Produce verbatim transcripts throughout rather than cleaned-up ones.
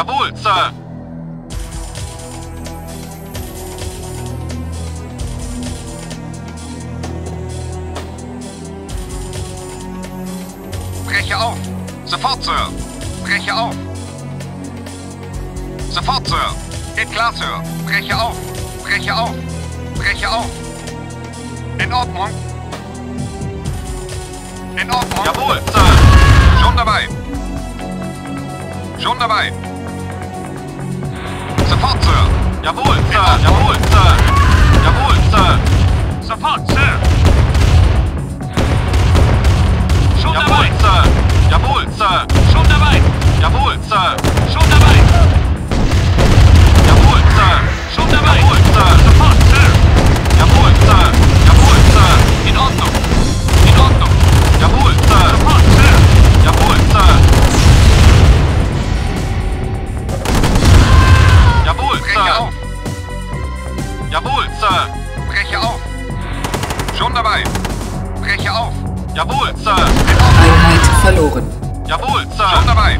Jawohl, Sir! Breche auf! Sofort, Sir! Breche auf! Sofort, Sir! Geht klar, Sir! Breche auf! Breche auf! Breche auf! In Ordnung! In Ordnung! Jawohl, Sir! Schon dabei! Schon dabei! Sofort, Sir! Jawohl, Sir! Jawohl, Sir! Jawohl, Sir! Sofort, Sir! Schon dabei! Jawohl, Sir! Schon dabei! Jawohl, Sir! Schon dabei! Jawohl, Sir! Schon dabei! Jawohl, Sir! Sofort, Sir! Jawohl, Sir! Jawohl, Sir! In Ordnung! In Ordnung! Jawohl, Sir! Sofort, Sir! Jawohl, Sir! Jawohl, Breche Sir! Auf. Jawohl, Sir! Breche auf! Schon dabei! Breche auf! Jawohl, Sir! Einheit verloren! Jawohl, Sir! Schon dabei!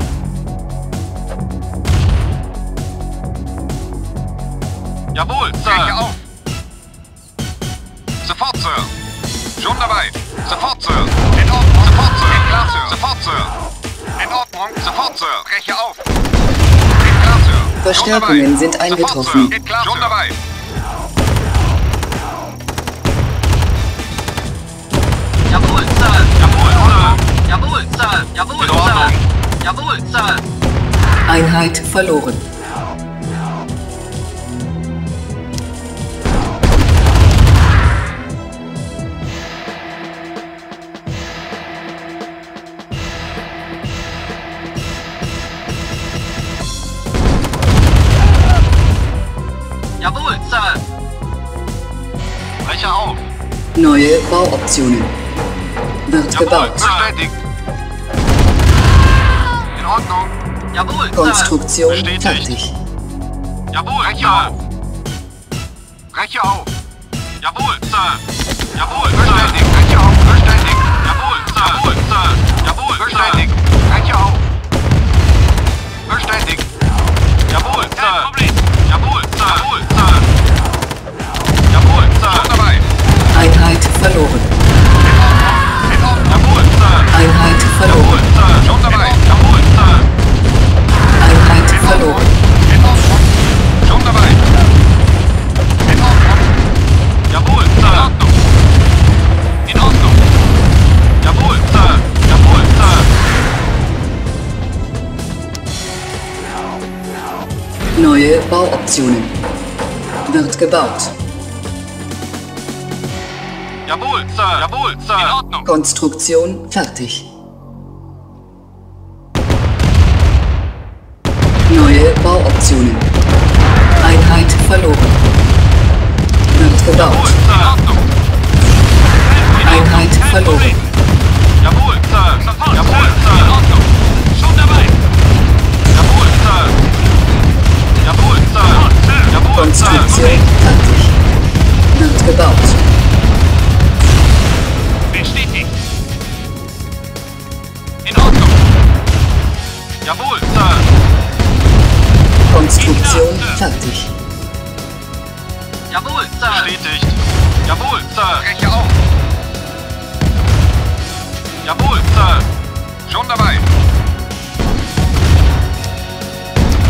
Jawohl, Sir! Breche auf! Sofort, Sir! Schon dabei! Sofort, Sir! In Ordnung! Sofort, Sir! In klar, Sir! Sofort, Sir! In Ordnung! Sofort, Sir! Breche auf! In klar, Sir! Verstärkungen sind eingetroffen. Schon dabei. Jawohl, Sir. Jawohl, Sir. Jawohl, Sir. Jawohl, Sir. Jawohl, Sir. Einheit verloren. Jawohl, Sir! Breche auf! Neue Bauoptionen. Wird Jawohl, gebaut. Bestätigt. In Ordnung. Jawohl, Sir! Konstruktion bestätigt. Fertig. Jawohl, Breche Sir! Auf. Breche auf! Jawohl, Sir! Jawohl, bestätigt! Breche auf! Bestätigt! Jawohl, Sir! Jawohl, Sir! Jawohl, bestätigt! Breche auf! Bestätigt! Jawohl, Sir! Jawohl, Sir! Jawohl, Sir! Jawohl, Sir! Schon dabei! Einheit verloren. In Ordnung! Jawohl, Sir! Einheit verloren. Jawohl, Sir! Schon dabei! Jawohl, Sir! Einheit verloren. In Ordnung! Schon dabei! In Ordnung! Jawohl, Sir! In Ordnung! Jawohl, Sir! Jawohl, Sir! Neue Bauoptionen. Wird gebaut. Jawohl, Sir! Jawohl, Sir! In Ordnung! Konstruktion fertig. Neue Bauoptionen. Einheit verloren. Wird gebaut. Jawohl, Sir! In Ordnung! Einheit verloren. Jawohl, Sir! Sofort, Jawohl, Sir! In Ordnung! Schon dabei! Jawohl, Sir! Jawohl, Sir! Konstruktion fertig. Wird gebaut. Bestätigt. In Ordnung. Jawohl, Sir! Konstruktion fertig. Jawohl, Sir! Bestätigt. Jawohl, Sir! Breche auf! Jawohl, Sir! Schon dabei.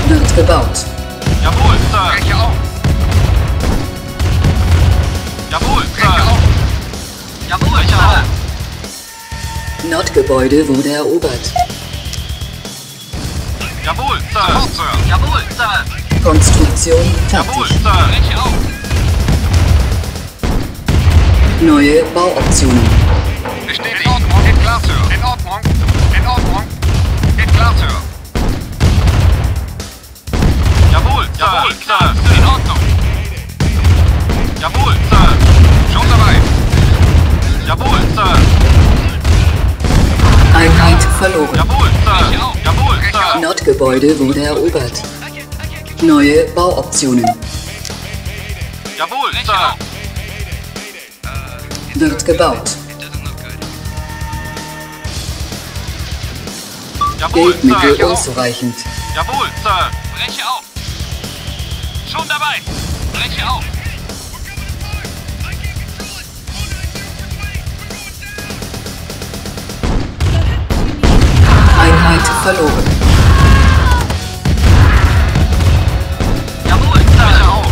Wird gebaut. Jawohl, Sir! Breche auf! Jawohl, Sir! Auf. Jawohl, Breche Sir! Auf. Nordgebäude wurde erobert. Jawohl, Sir! Sofort, Sir! Jawohl, Sir! Konstruktion fertig. Jawohl, Sir! Breche auf! Neue Bauoptionen. Bestätigt. In Ordnung! In klar, Sir! In Ordnung! In Ordnung! In klar, Sir! Jawohl, Sir! Jawohl, Sir! In Ordnung! Jawohl, Sir! Schon dabei! Jawohl, Sir! Einheit verloren. Jawohl, Sir! Jawohl, Sir! Nordgebäude wurde erobert. Neue Bauoptionen. Jawohl, Sir! Wird gebaut. Geldmittel unzureichend. Jawohl, Sir! Breche auf! Schon dabei! Breche auf! Einheit verloren. Jawohl, Breche auf!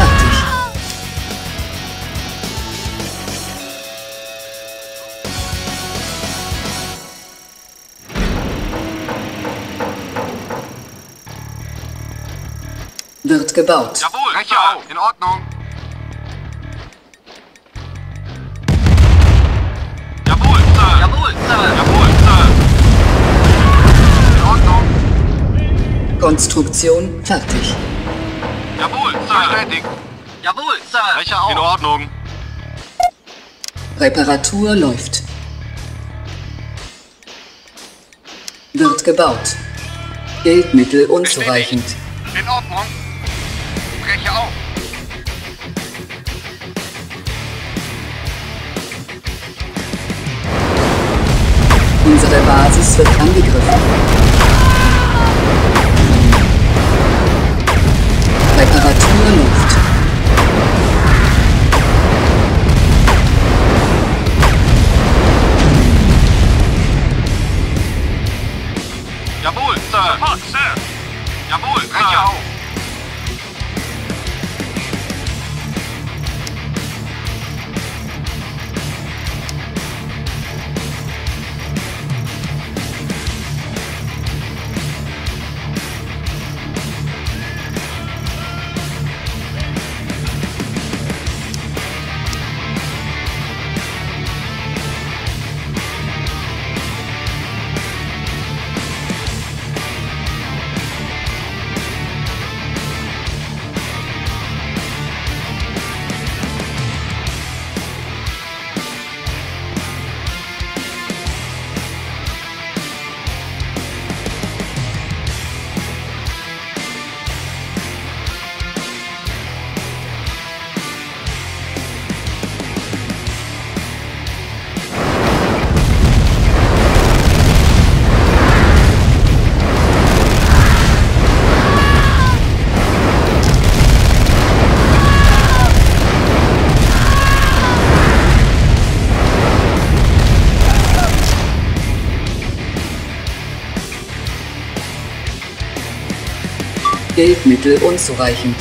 Konstruktion fertig. Wird gebaut. Jawohl, Recher, in Ordnung. Jawohl, Sir. Jawohl, Sir. Jawohl, Sir. In Ordnung. Konstruktion fertig. Jawohl, Sir. Bestätigt. Jawohl, Sir. Brecher auf. In Ordnung. Reparatur läuft. Wird gebaut. Geldmittel unzureichend. Bestätigt. In Ordnung. Brecher auf. Unsere Basis wird angegriffen. Reparatur läuft. Jawohl, Sir. Support, Sir. Jawohl, Brecher auf. Geldmittel unzureichend.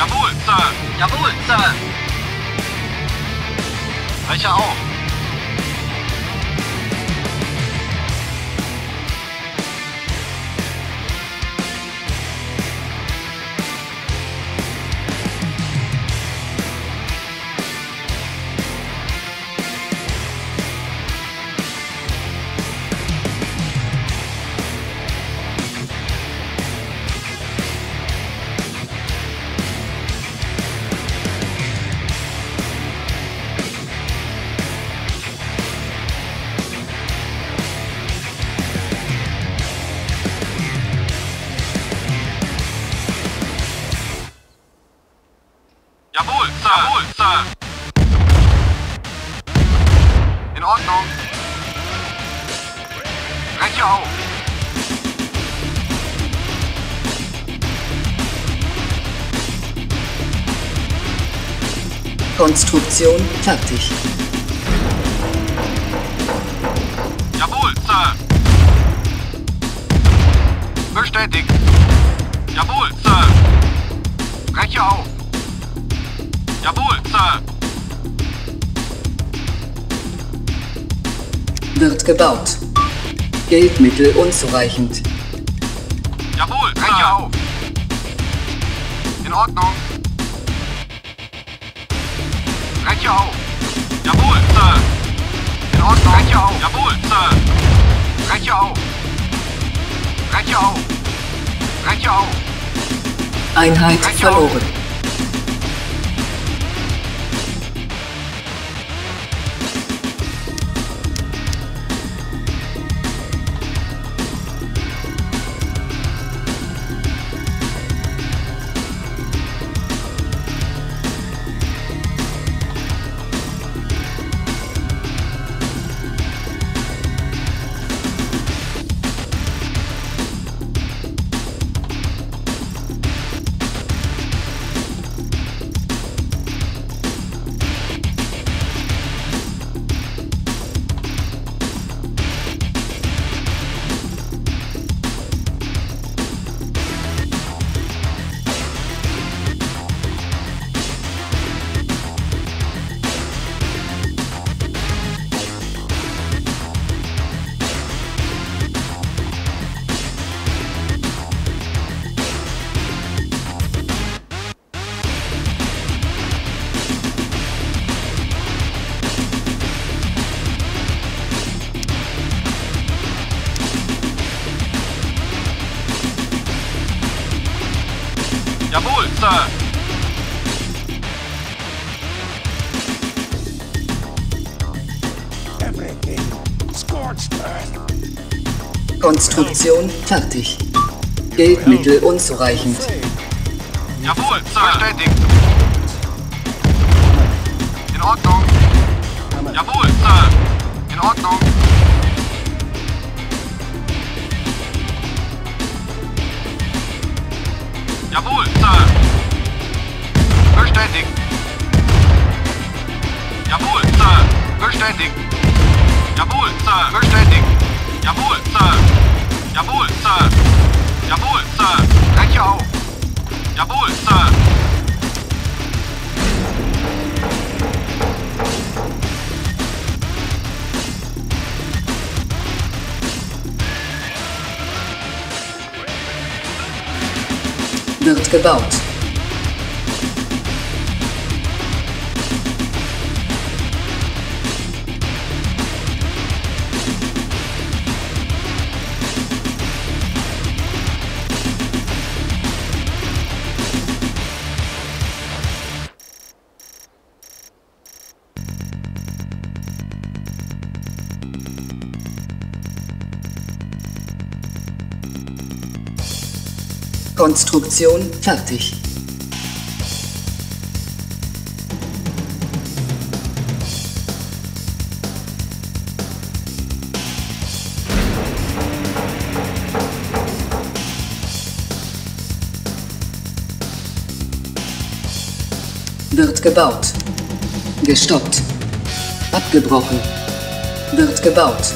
Jawohl, Sir! Jawohl, Sir! Brecher auf! ja auf! Konstruktion fertig. Jawohl, Sir! Bestätigt! Jawohl, Sir! Breche auf! Jawohl, Sir! Wird gebaut. Geldmittel unzureichend. Jawohl, Sir! Breche auf! In Ordnung! Breche auf! Jawohl, Sir! In Ordnung! Breche auf! Jawohl, Sir! Breche auf! Breche auf! Breche auf! Einheit Breche verloren. Jawohl, Sir! Everything scorched earth. Konstruktion fertig. Geldmittel unzureichend. Jawohl, Sir! Bestätigt! In Ordnung! Jawohl, Sir! In Ordnung! Jawohl, Sir! Bestätigt! Jawohl, Sir! Bestätigt! Jawohl, Sir! Bestätigt! Jawohl, Sir! Jawohl, Sir! Jawohl, Sir! Breche auf! Jawohl, Sir! Wird gebaut. Konstruktion fertig. Wird gebaut. Gestoppt. Abgebrochen. Wird gebaut.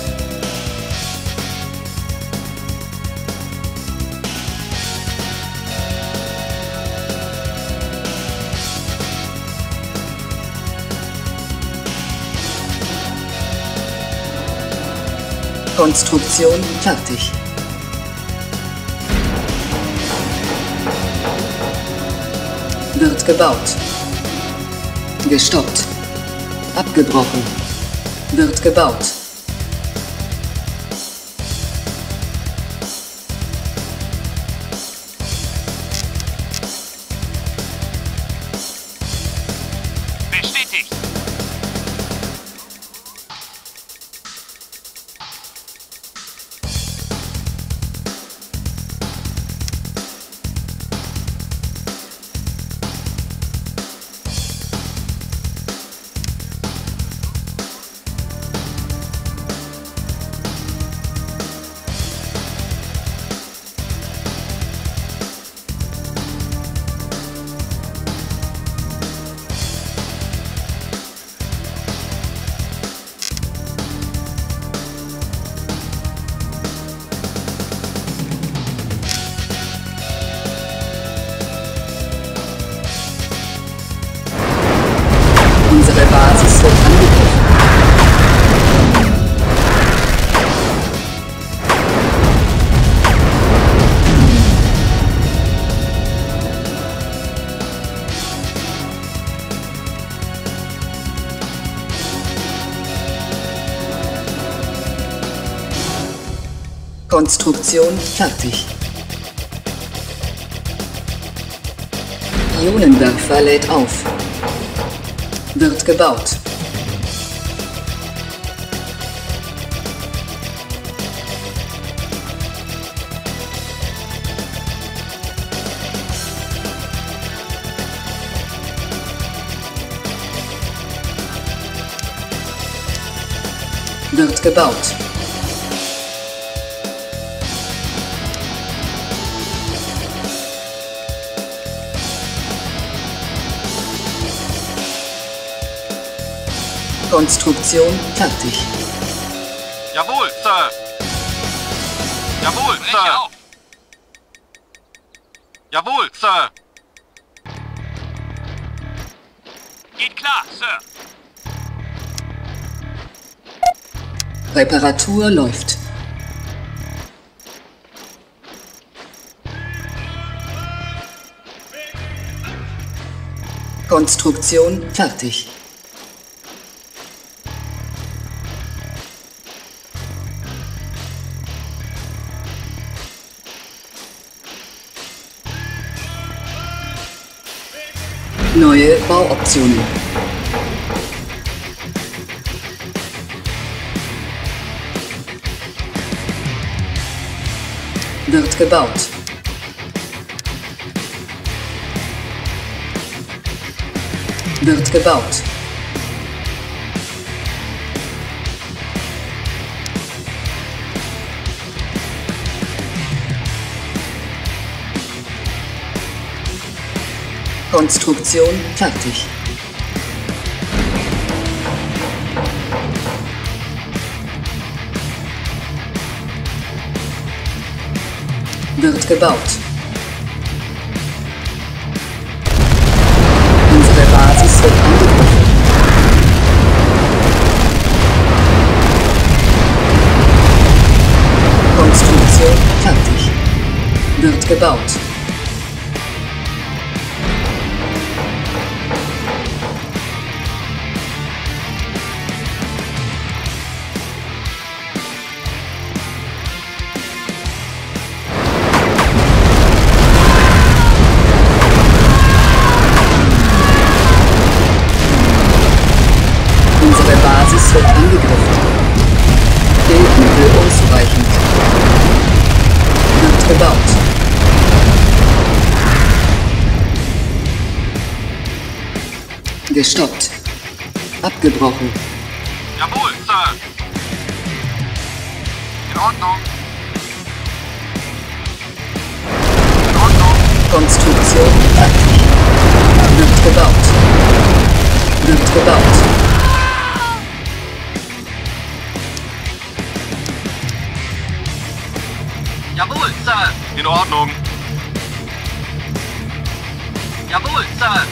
Konstruktion fertig. Wird gebaut. Gestoppt. Abgebrochen. Wird gebaut. Konstruktion fertig. Ionenwerfer lädt auf. Wird gebaut. Wird gebaut. Konstruktion fertig. Jawohl, Sir. Jawohl, Sir. Jawohl, Sir. Geht klar, Sir. Reparatur läuft. Konstruktion fertig. Neue Bauoptionen. Wird gebaut. Wird gebaut. Konstruktion fertig. Wird gebaut. Unsere Basis wird angegriffen. Konstruktion fertig. Wird gebaut. Gestoppt. Abgebrochen. Jawohl, Sir. In Ordnung. In Ordnung. Konstruktion fertig. Wird gebaut. Wird gebaut. Jawohl, Sir. In Ordnung. Jawohl, Sir.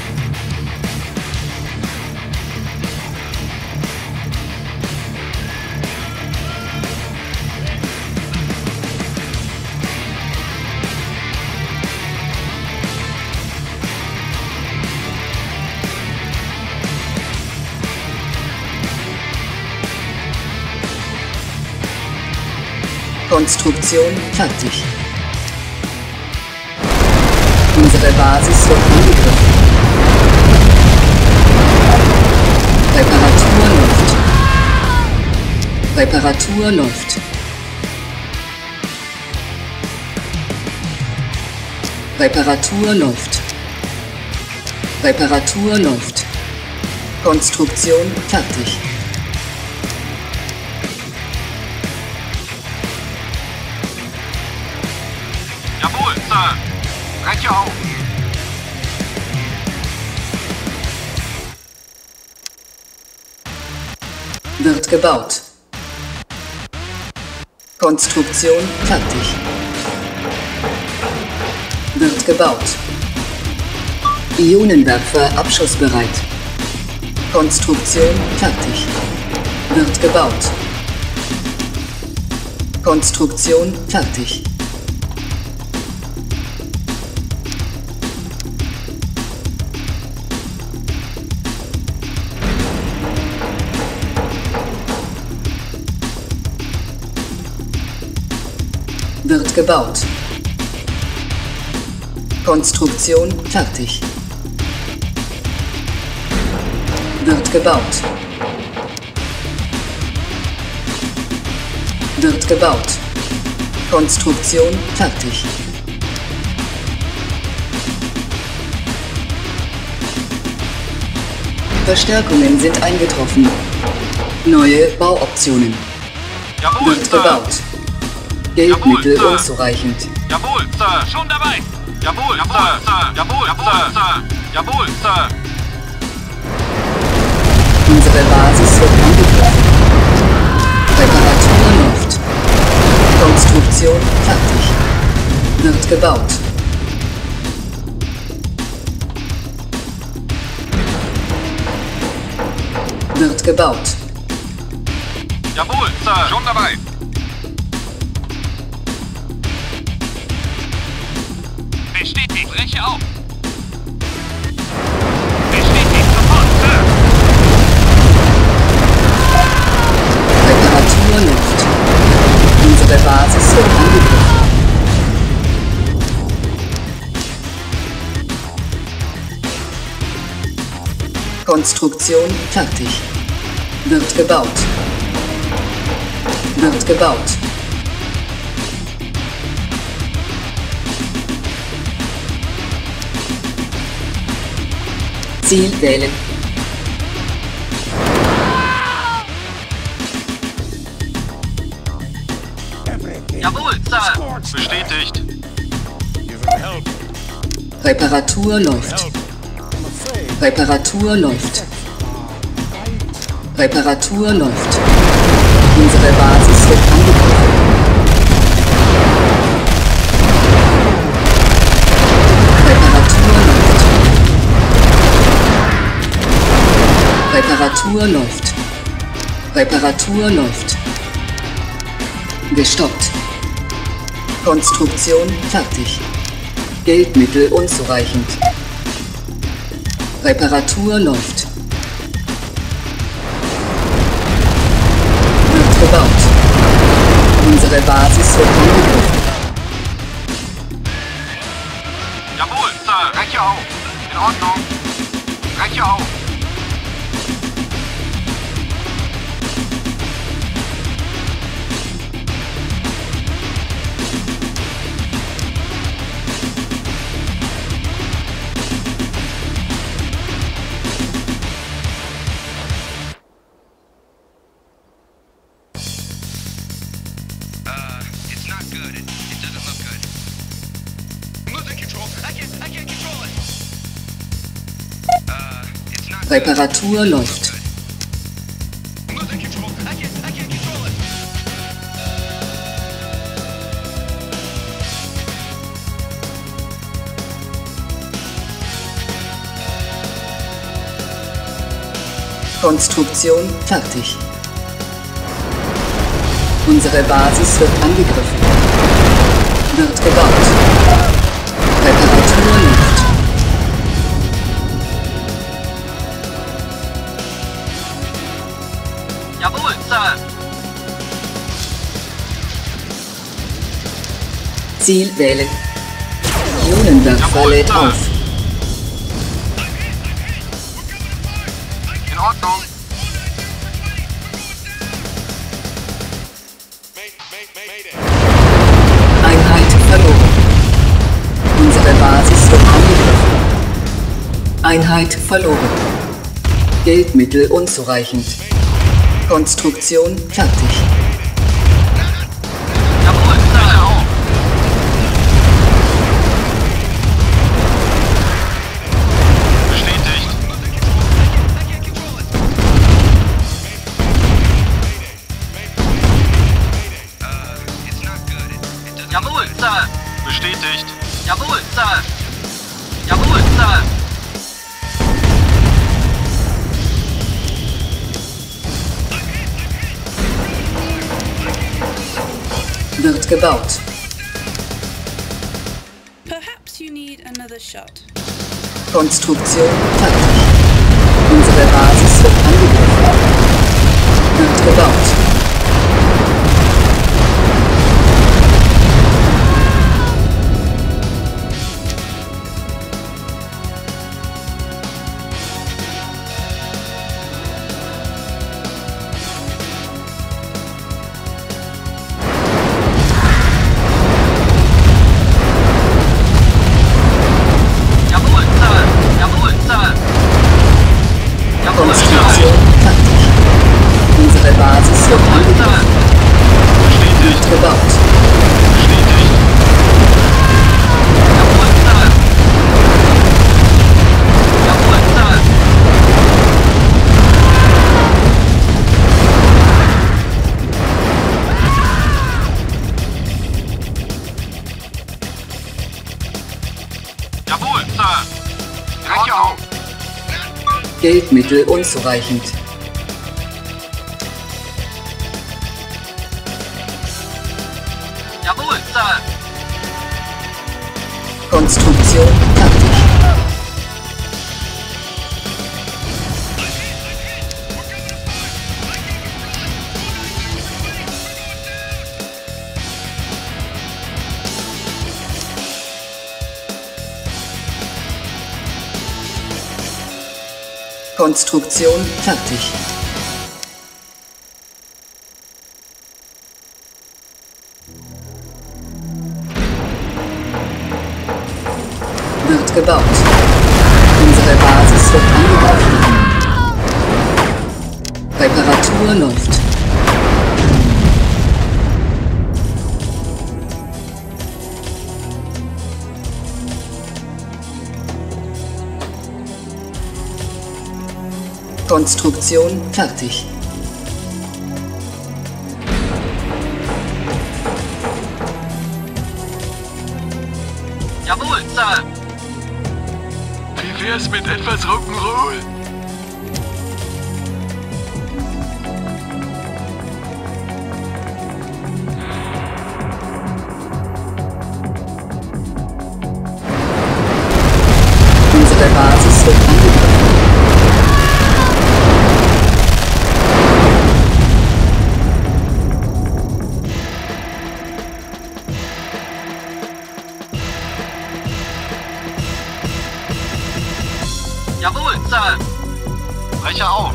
Konstruktion fertig. Unsere Basis wird angegriffen. Reparatur läuft. Reparatur läuft. Reparatur läuft. Reparatur läuft. Konstruktion fertig. Auf. Wird gebaut. Konstruktion fertig. Wird gebaut. Ionenwerfer abschussbereit. Konstruktion fertig. Wird gebaut. Konstruktion fertig. Wird gebaut. Konstruktion fertig. Wird gebaut. Wird gebaut. Konstruktion fertig. Verstärkungen sind eingetroffen. Neue Bauoptionen. Jawohl, wird Sir. Gebaut. Geldmittel Jawohl, unzureichend. Jawohl, Sir. Schon dabei. Jawohl, Jawohl, Sir. Jawohl, Sir. Sir. Jawohl, Sir. Unsere Basis wird angegriffen. Reparatur läuft. Konstruktion fertig. Wird gebaut. Wird gebaut. Jawohl, Sir. Schon dabei. Bestätigt. Breche auf. Bestätigt. Sofort, Sir. Reparatur läuft. Unsere Basis wird angegriffen. Konstruktion fertig. Wird gebaut. Wird gebaut. Ziel wählen. Jawohl, Sir. Bestätigt. Reparatur läuft. Reparatur läuft. Reparatur läuft. Unsere Basis wird angegriffen. Reparatur läuft. Reparatur läuft. Reparatur läuft. Gestoppt. Konstruktion fertig. Geldmittel unzureichend. Reparatur läuft. Gebaut. Unsere Basis wird angegriffen. Jawohl, Sir. Breche auf. In Ordnung. Breche auf. Reparatur läuft. Konstruktion fertig. Unsere Basis wird angegriffen. Wird gebaut. Reparatur läuft. Jawohl, Sir. Ziel wählen. Ionenwerfer lädt auf. In Ordnung. Einheit verloren. Unsere Basis wird angegriffen. Einheit verloren. Geldmittel unzureichend. Konstruktion fertig. Jawohl, Sir. Bestätigt. Jawohl, Sir. Bestätigt. Jawohl, Sir. Jawohl, Sir. Wird gebaut. Perhaps you need another shot. Konstruktion fertig. Unsere Basis wird angegriffen. Wird gebaut. Geldmittel unzureichend. Jawohl, Sir! Konstruktion fertig. Konstruktion fertig. Wird gebaut. Unsere Basis wird angegriffen. Reparatur läuft. Konstruktion fertig. Jawohl, Sir! Wie wär's mit etwas Rock'n'Roll? Unsere Basis wird angegriffen. Jawohl, Sir! Breche auf!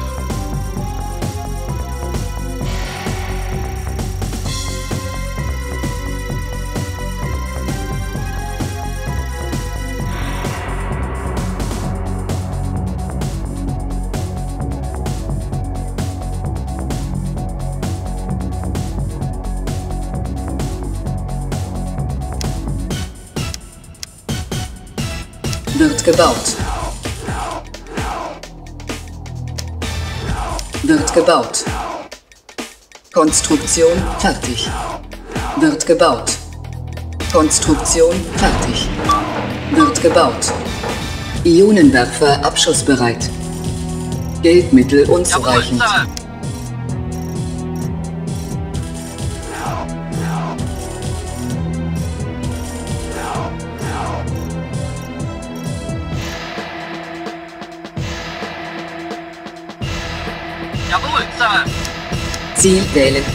Wird gebaut. Wird gebaut. Konstruktion fertig. Wird gebaut. Konstruktion fertig. Wird gebaut. Ionenwerfer abschussbereit. Geldmittel unzureichend. Jawohl, Sir! Ziel wählen.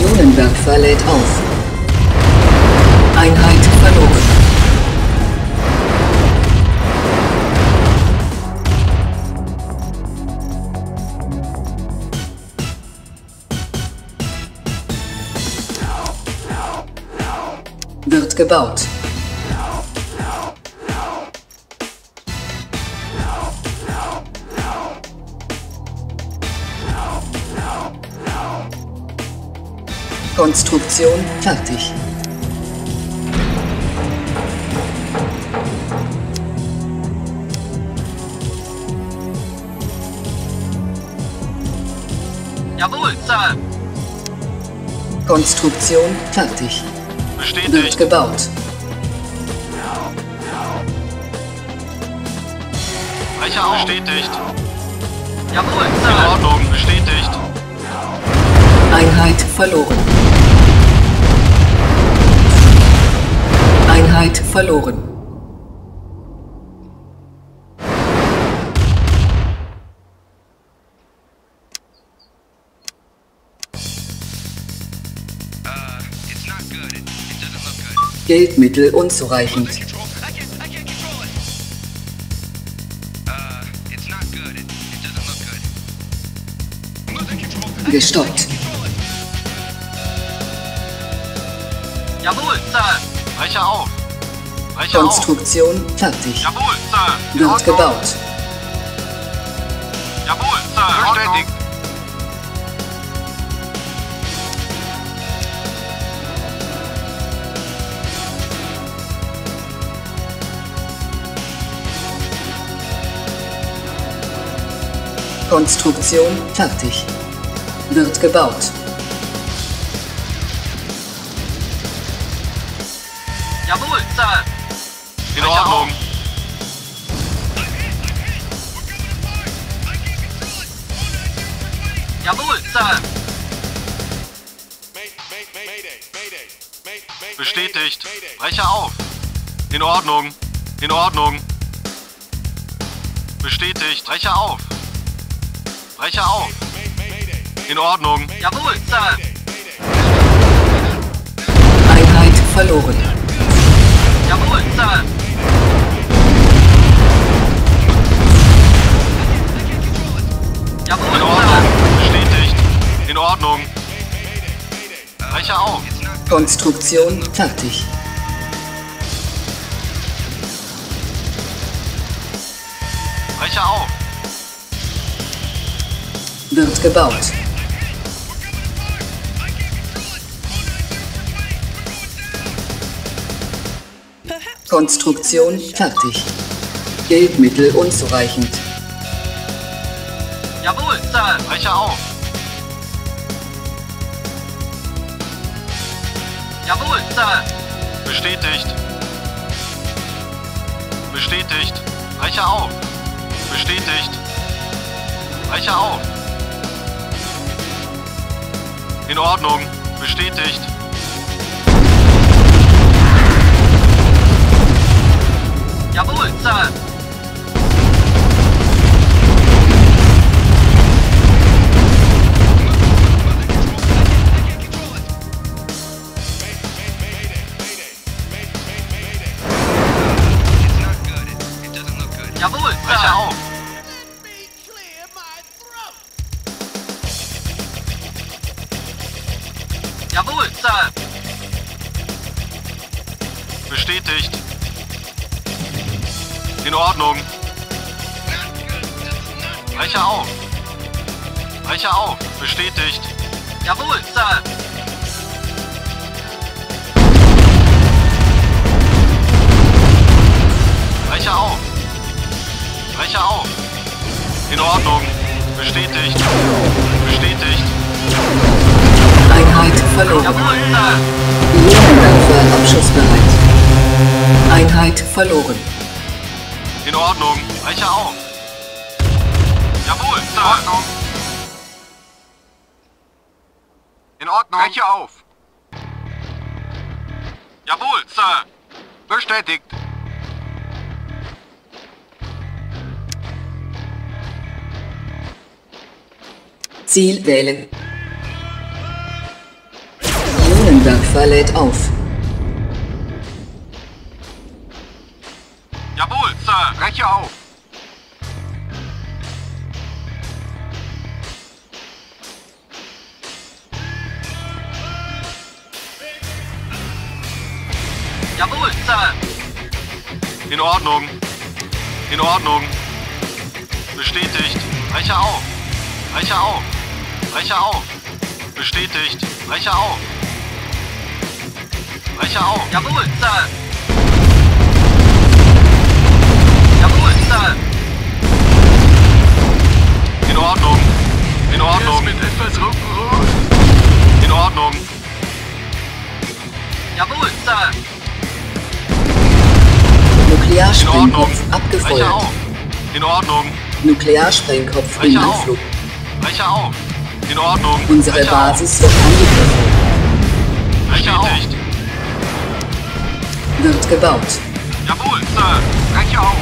Ionenwerfer lädt auf. Einheit verloren. Wird gebaut. Konstruktion fertig. Jawohl, Sir! Konstruktion fertig. Bestätigt. Wird gebaut. Brecher auf. Bestätigt. Jawohl, Sir! In Ordnung, bestätigt. Einheit verloren. Einheit verloren. Geldmittel unzureichend. Gestoppt. Jawohl, Sir! Brecher auf! Brecher Konstruktion auf. Fertig. Jawohl, Sir! Wird Ordnung. Gebaut. Jawohl, Sir! Bestätigt! Konstruktion fertig. Wird gebaut. Jawohl, Sir! In Ordnung! Jawohl, Sir! Bestätigt! Breche auf! In Ordnung! In Ordnung! Bestätigt! Breche auf! Breche auf! In Ordnung! Jawohl, Sir! Einheit verloren! Jawohl, Sir! Jawohl, in Ordnung! Bestätigt! In Ordnung! Breche auf! Konstruktion fertig! Breche auf! Wird gebaut. Konstruktion fertig. Geldmittel unzureichend. Jawohl, Sir! Breche auf! Jawohl, Sir! Bestätigt! Bestätigt! Breche auf! Bestätigt! Breche auf! In Ordnung! Bestätigt! Jawohl, Sir! Jawohl, Sir! Breche auf! Jawohl, Sir! Bestätigt! In Ordnung! Breche auf! Breche auf! Bestätigt! Jawohl, Sir! Breche auf! Breche auf! In Ordnung! Bestätigt! Bestätigt! Einheit verloren! Jawohl, Sir! Lebenanfall abschussbereit! Einheit verloren! In Ordnung, breche auf! Jawohl, Sir! In Ordnung! In Ordnung! Breche auf! Jawohl, Sir! Bestätigt! Ziel wählen. Ionenwerfer lädt auf. Jawohl, Sir! Breche auf! Jawohl, Sir! In Ordnung! In Ordnung! Bestätigt! Breche auf! Breche auf! Breche auf! Bestätigt! Breche auf! Breche auf! Jawohl, Sir! Jawohl, Sir! In Ordnung! In Ordnung! Mit etwas Ruckruf! In Ordnung! Jawohl, Sir! Nuklearsprengkopf abgefeuert! In Ordnung! Nuklearsprengkopf im Anflug! Breche auf! In Ordnung! Unsere Basis wird angegriffen! Breche auf! Wird gebaut! Jawohl, Sir! Breche auf!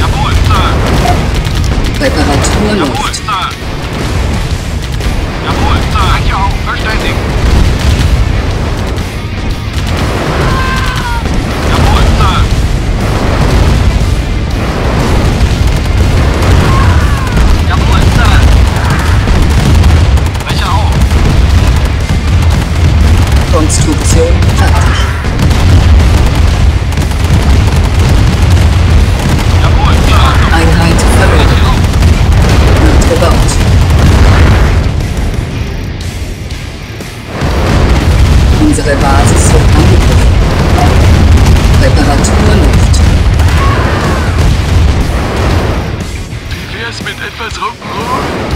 Jawohl, Sir! Reparatur läuft. Jawohl, Sir! Jawohl, Sir! Breche auf! Verständigt! Jawohl, Sir! Jawohl, Sir! Breche auf! Konstruktion fertig. Unsere Basis wird angegriffen. Reparatur läuft. Wie wär's mit etwas Rock'n'Roll?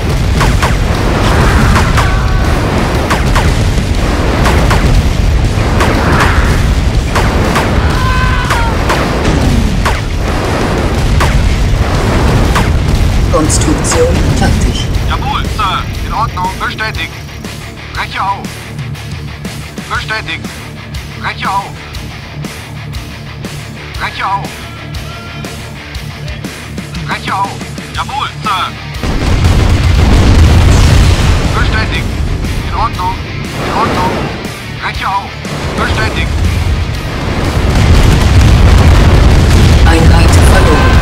Konstruktion fertig. Jawohl, Sir. In Ordnung. Bestätigt. Breche auf. Bestätigt. Breche auf. Breche auf. Breche auf. Jawohl, Sir. Bestätigt. In Ordnung. In Ordnung. Breche auf. Bestätigt. Einheit verloren.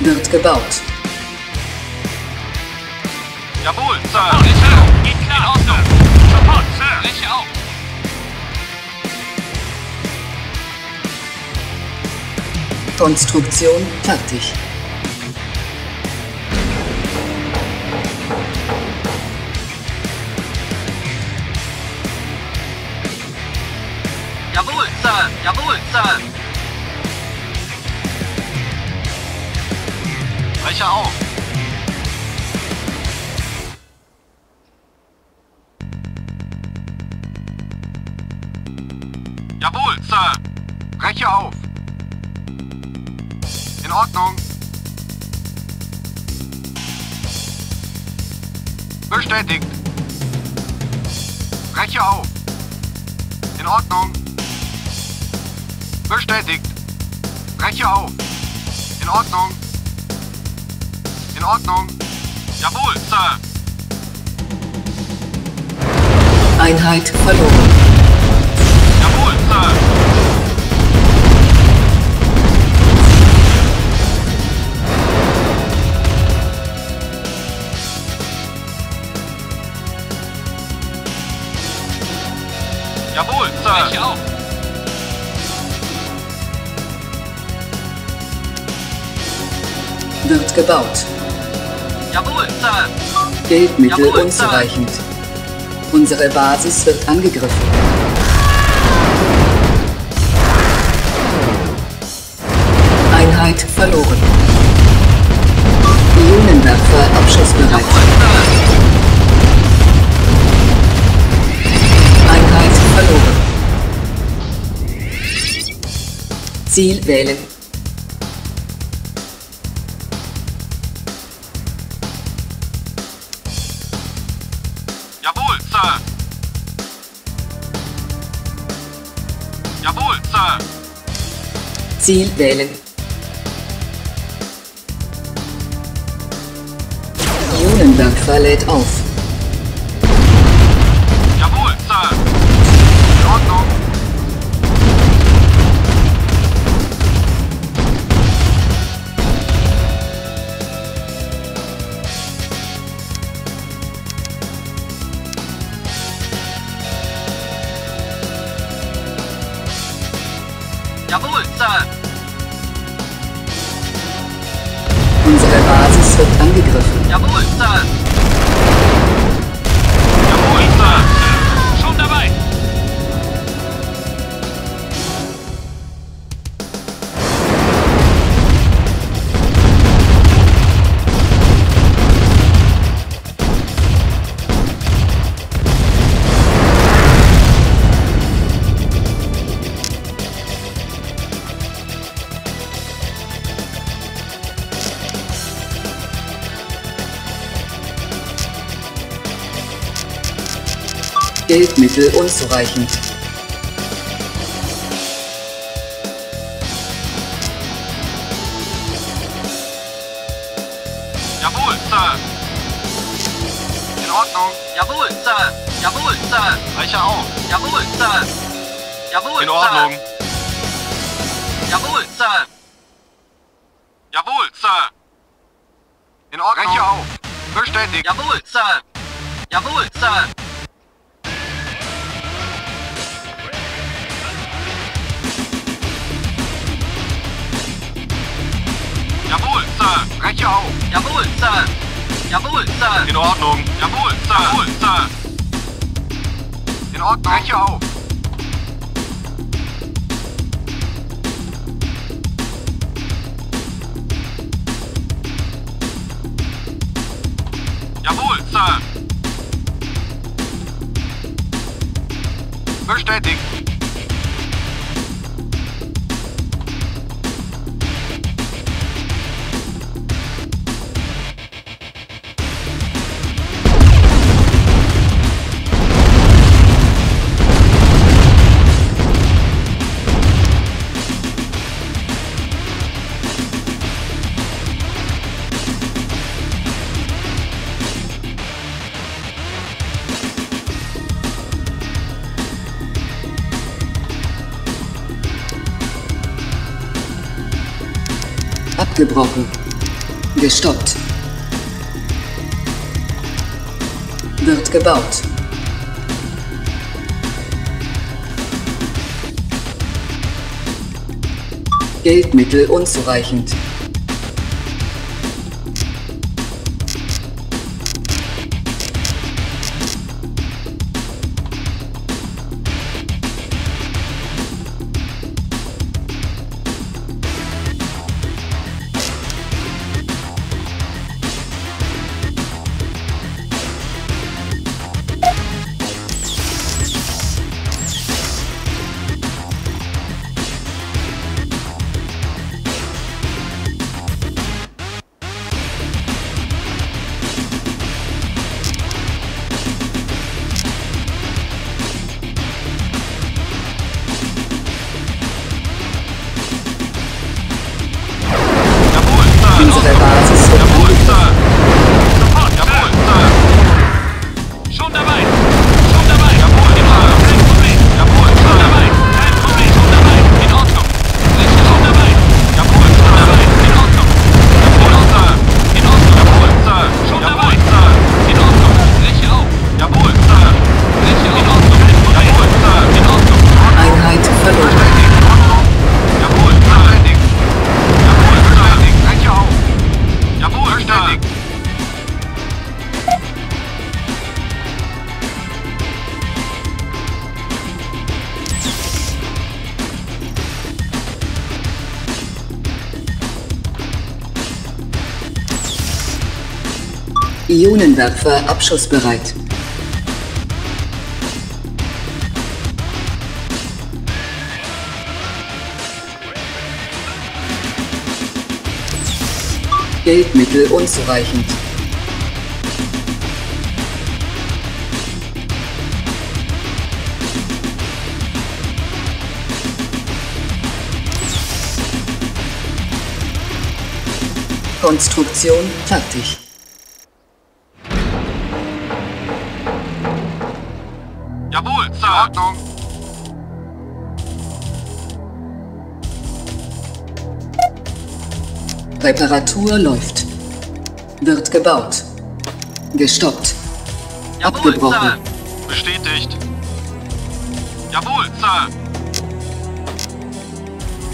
Wird gebaut. Jawohl, Sir. Geht klar. In Ordnung. Support, Sir. Breche auf. Konstruktion fertig. Jawohl, Sir. Jawohl, Sir. Breche auf. Jawohl, Sir. Breche auf. In Ordnung. Bestätigt. Breche auf. In Ordnung. Bestätigt. Breche auf. In Ordnung. In Ordnung. Jawohl, Sir. Einheit verloren. Jawohl, Sir. Jawohl, Sir! Breche auf! Wird gebaut. Jawohl, Sir! Geldmittel Jawohl, unzureichend. Sir. Unsere Basis wird angegriffen. Einheit verloren. Ionenwerfer abschussbereit. Jawohl, Sir. Verloren. Ziel wählen. Jawohl, Sir. Jawohl, Sir. Ziel wählen. Ionenwerfer lädt auf. Jawohl, Sir. Ordnung. Jawohl, Sir. Unsere Basis wird angegriffen. Jawohl, Sir. Jawohl, Sir. Schon dabei. Geldmittel unzureichend. Jawohl, Sir. In Ordnung. Jawohl, Sir. Jawohl, Sir. Breche auf. Jawohl, Sir. Jawohl, Sir. In Ordnung. Jawohl, Sir. Jawohl, Sir. In Ordnung. Breche auf. Bestätigt. Jawohl, Sir. Jawohl, Sir. Jawohl, Sir! Breche auf! Jawohl, Sir! Jawohl, Sir! In Ordnung! Jawohl, Sir! Jawohl, Sir! In Ordnung! Breche auf! Jawohl, Sir! Bestätigt! Gebrochen. Gestoppt. Wird gebaut. Geldmittel unzureichend. Ionenwerfer abschussbereit. Geldmittel unzureichend. Konstruktion fertig. Jawohl, Sir! Reparatur läuft. Wird gebaut. Gestoppt. Jawohl, abgebrochen. Sir. Bestätigt. Jawohl, Sir!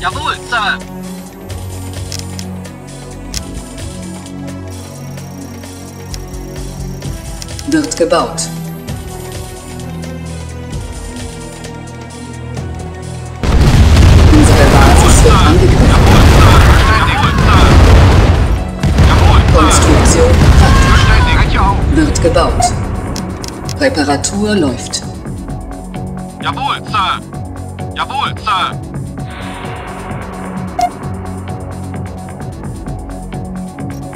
Jawohl, Sir! Wird gebaut. Wird gebaut. Reparatur läuft. Jawohl, Sir! Jawohl, Sir!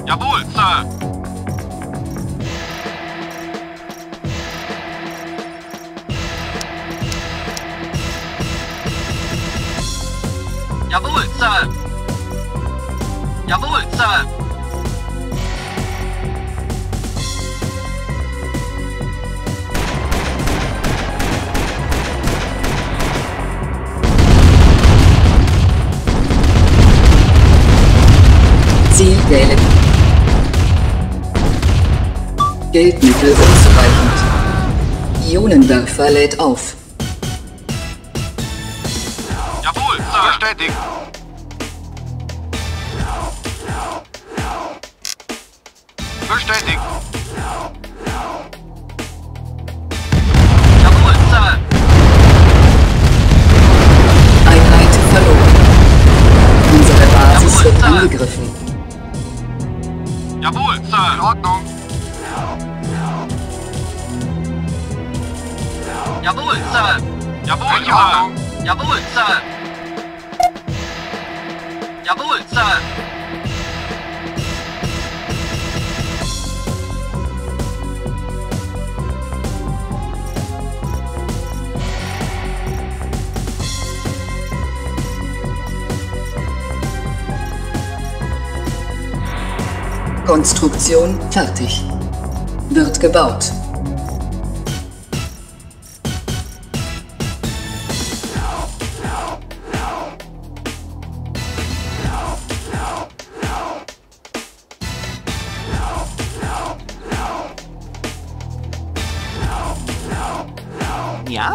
Jawohl, Sir! Jawohl, Sir! Jawohl, Sir! Ziel wählen. Geldmittel unzureichend. Ionenwerfer lädt auf. Jawohl, Sir! Bestätigt. Bestätigt. Jawohl, Sir! Einheit verloren. Unsere Basis Jawohl, wird Sir. angegriffen. Jawohl, Sir! In Ordnung! Jawohl, Sir! Jawohl, Sir! Jawohl, Sir! Jawohl, Sir! Konstruktion fertig. Wird gebaut. ja?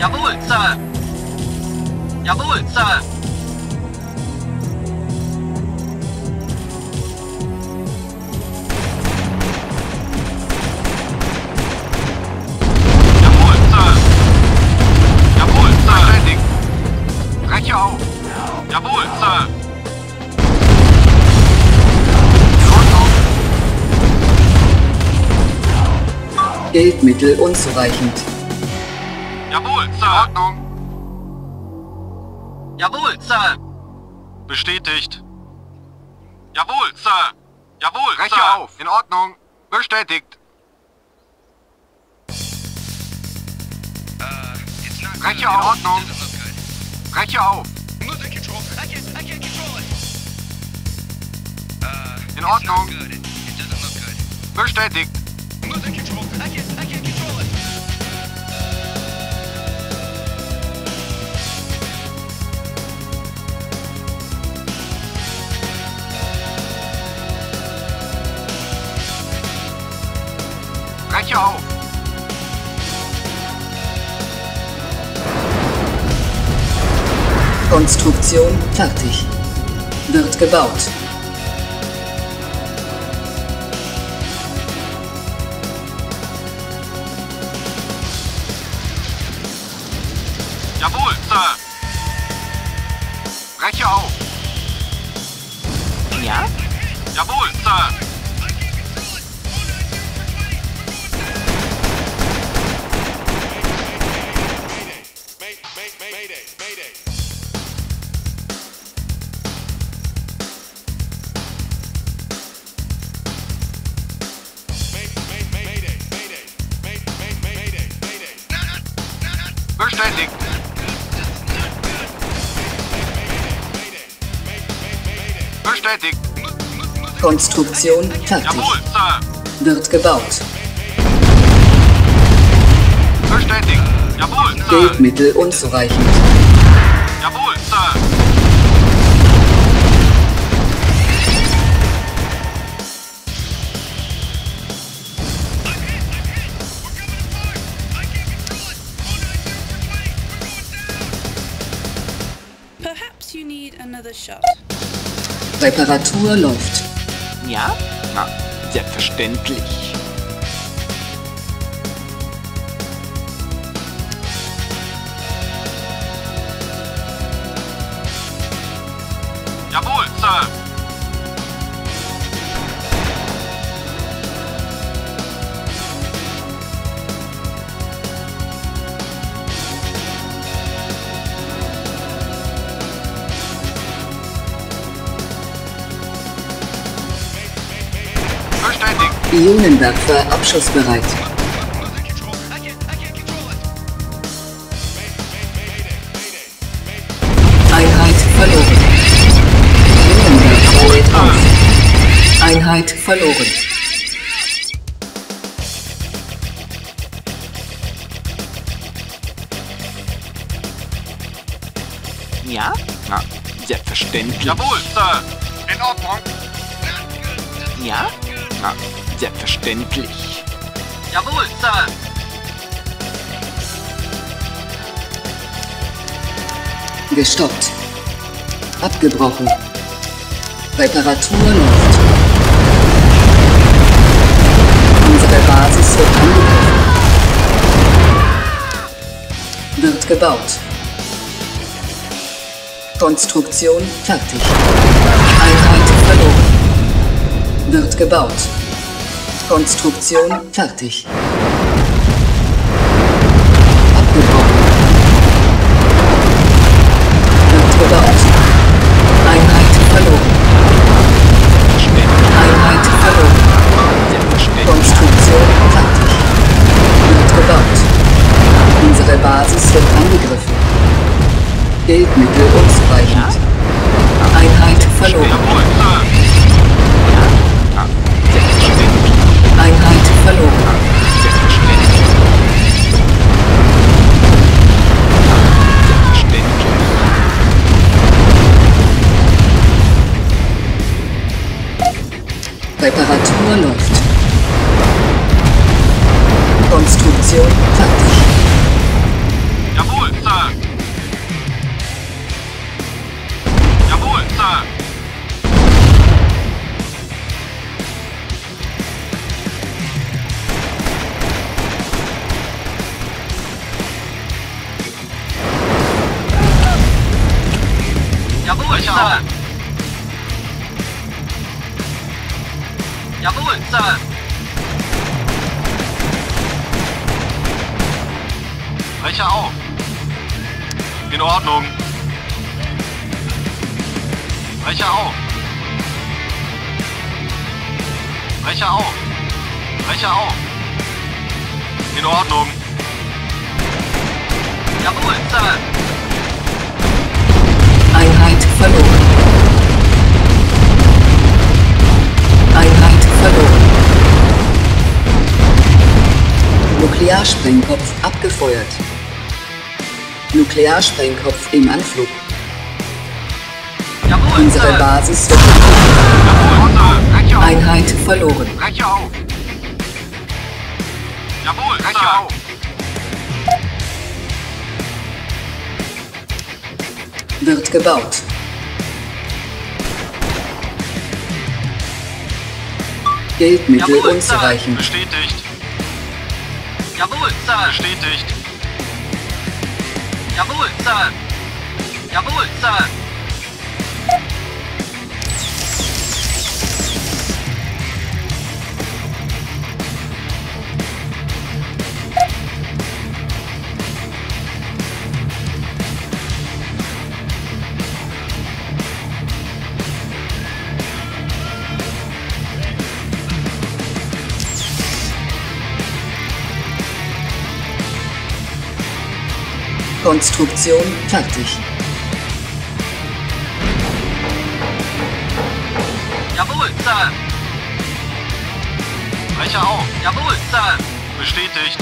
Jawohl, Sir! Jawohl, Sir! Jawohl, Sir! Jawohl, Sir! Breche auf! Jawohl, Sir! Geldmittel unzureichend. Jawohl, Sir. Ordnung. Jawohl, Sir. Bestätigt. Jawohl, Sir. Jawohl, Sir. Breche auf. In Ordnung. Bestätigt. Breche auf. Ordnung. Breche auf. In Ordnung. Bestätigt. Breche auf! Konstruktion fertig. Wird gebaut. Jawohl, Sir! Breche auf! Ja? Jawohl, Sir! Bestätigt! Bestätigt. Konstruktion fertig. Jawohl, Sir. Wird gebaut. Bestätigt. Jawohl, Sir. Geldmittel unzureichend. Jawohl, Sir. Perhaps you need another shot. Reparatur läuft. Ja? Na, selbstverständlich. Jawohl, Sir! Ionenwerfer abschussbereit. Einheit verloren. Ionenwerfer lädt auf. Einheit verloren. Ja? Na, selbstverständlich. Jawohl, Sir. In Ordnung. Ja? Na. Selbstverständlich. Jawohl, Sir. Gestoppt. Abgebrochen. Reparatur läuft. Unsere Basis wird angegriffen. Wird gebaut. Konstruktion fertig. Einheit verloren. Wird gebaut. Konstruktion fertig. Abgebrochen. Wird gebaut. Einheit verloren. Einheit verloren. Konstruktion fertig. Wird gebaut. Unsere Basis wird angegriffen. Geldmittel unzureichend. Einheit verloren. Einheit verloren. Reparatur läuft. Konstruktion Gegner! Jawohl, Sir! Jawohl, Sir! Breche auf! In Ordnung! Breche auf! Breche auf! Breche auf! In Ordnung! Jawohl, Sir! Einheit verloren. Einheit verloren. Nuklearsprengkopf abgefeuert. Nuklearsprengkopf im Anflug. Jawohl, unsere Basis wird jawohl, Einheit verloren. Breche auf. Jawohl, breche auf. Wird gebaut. Geldmittel jawohl, unzureichend. Bestätigt. Jawohl, Sir. Bestätigt. Jawohl, Sir. Jawohl, Sir. Konstruktion fertig. Jawohl, Sir. Breche auf. Jawohl, Sir. Bestätigt.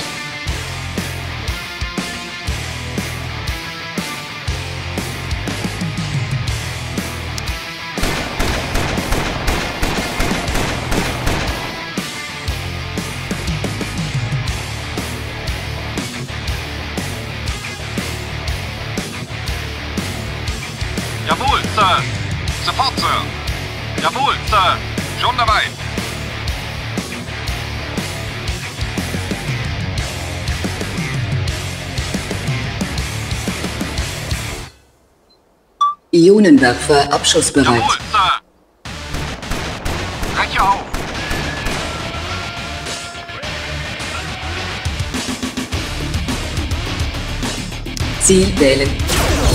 Jawohl, Sir! Sofort, Sir! Jawohl, Sir! Schon dabei! Ionenwerfer abschussbereit. Jawohl, Sir! Breche auf! Ziel wählen.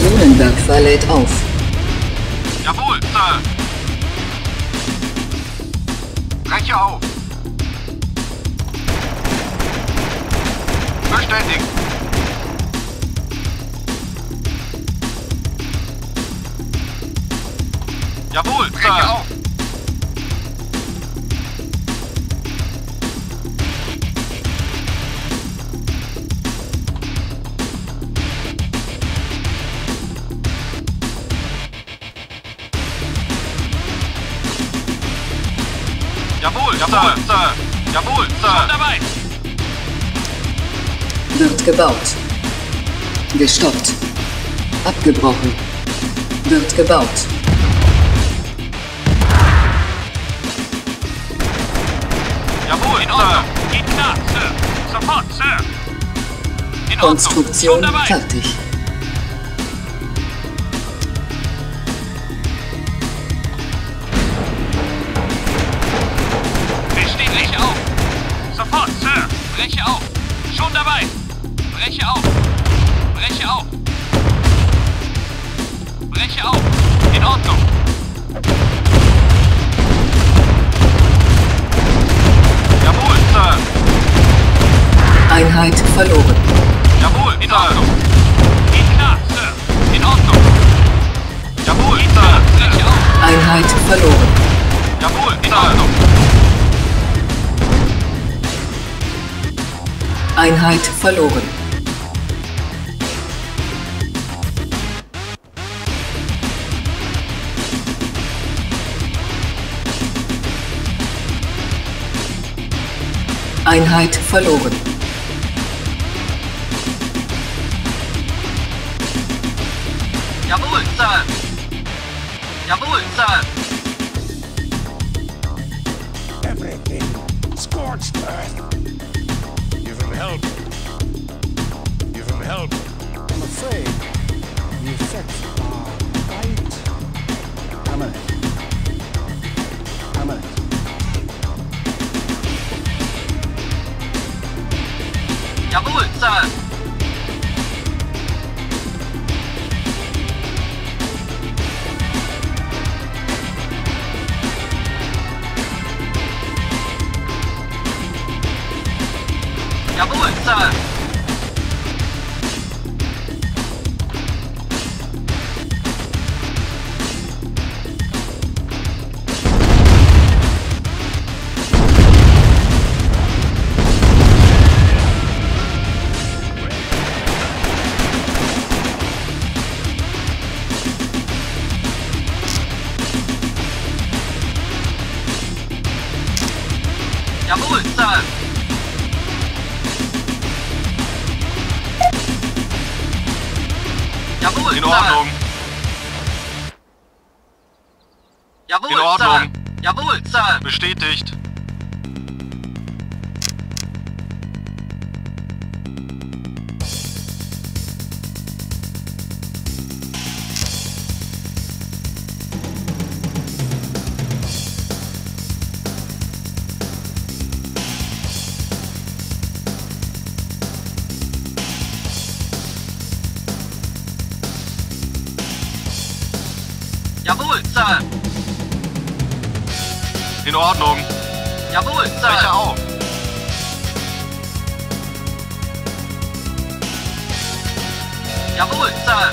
Ionenwerfer lädt auf. Jawohl, Sir! Breche auf! Verständigt! Jawohl, Breche Sir! Auf. Jawohl, Jawohl, Sir! Sir. Jawohl, Sir! Schon dabei! Wird gebaut. Gestoppt. Abgebrochen. Wird gebaut. Jawohl, in Ordnung! Sir. Geht klar, Sir! Sofort, Sir! In Ordnung! Konstruktion fertig. Breche auf! Schon dabei! Breche auf! Breche auf! Breche auf! In Ordnung! Jawohl, Sir! Einheit verloren. Jawohl, in Ordnung! Geht klar, Sir! In Ordnung! Jawohl, Sir! Breche auf! Einheit verloren. Jawohl, in Ordnung! Einheit verloren. Einheit verloren. Jawohl, Sir! Jawohl, Sir! Everything scorched earth. Give him help. Give him help. I'm afraid the effects are quite permanent. Permanent. Jawohl, Sir! Jawohl, Sir! Jawohl, Sir! Jawohl, in Ordnung. Jawohl, in Ordnung. Sir. Jawohl, Sir. Bestätigt. Jawohl, Sir! In Ordnung! Jawohl, Sir! Brecher auf! Jawohl, Sir! Jawohl, Sir!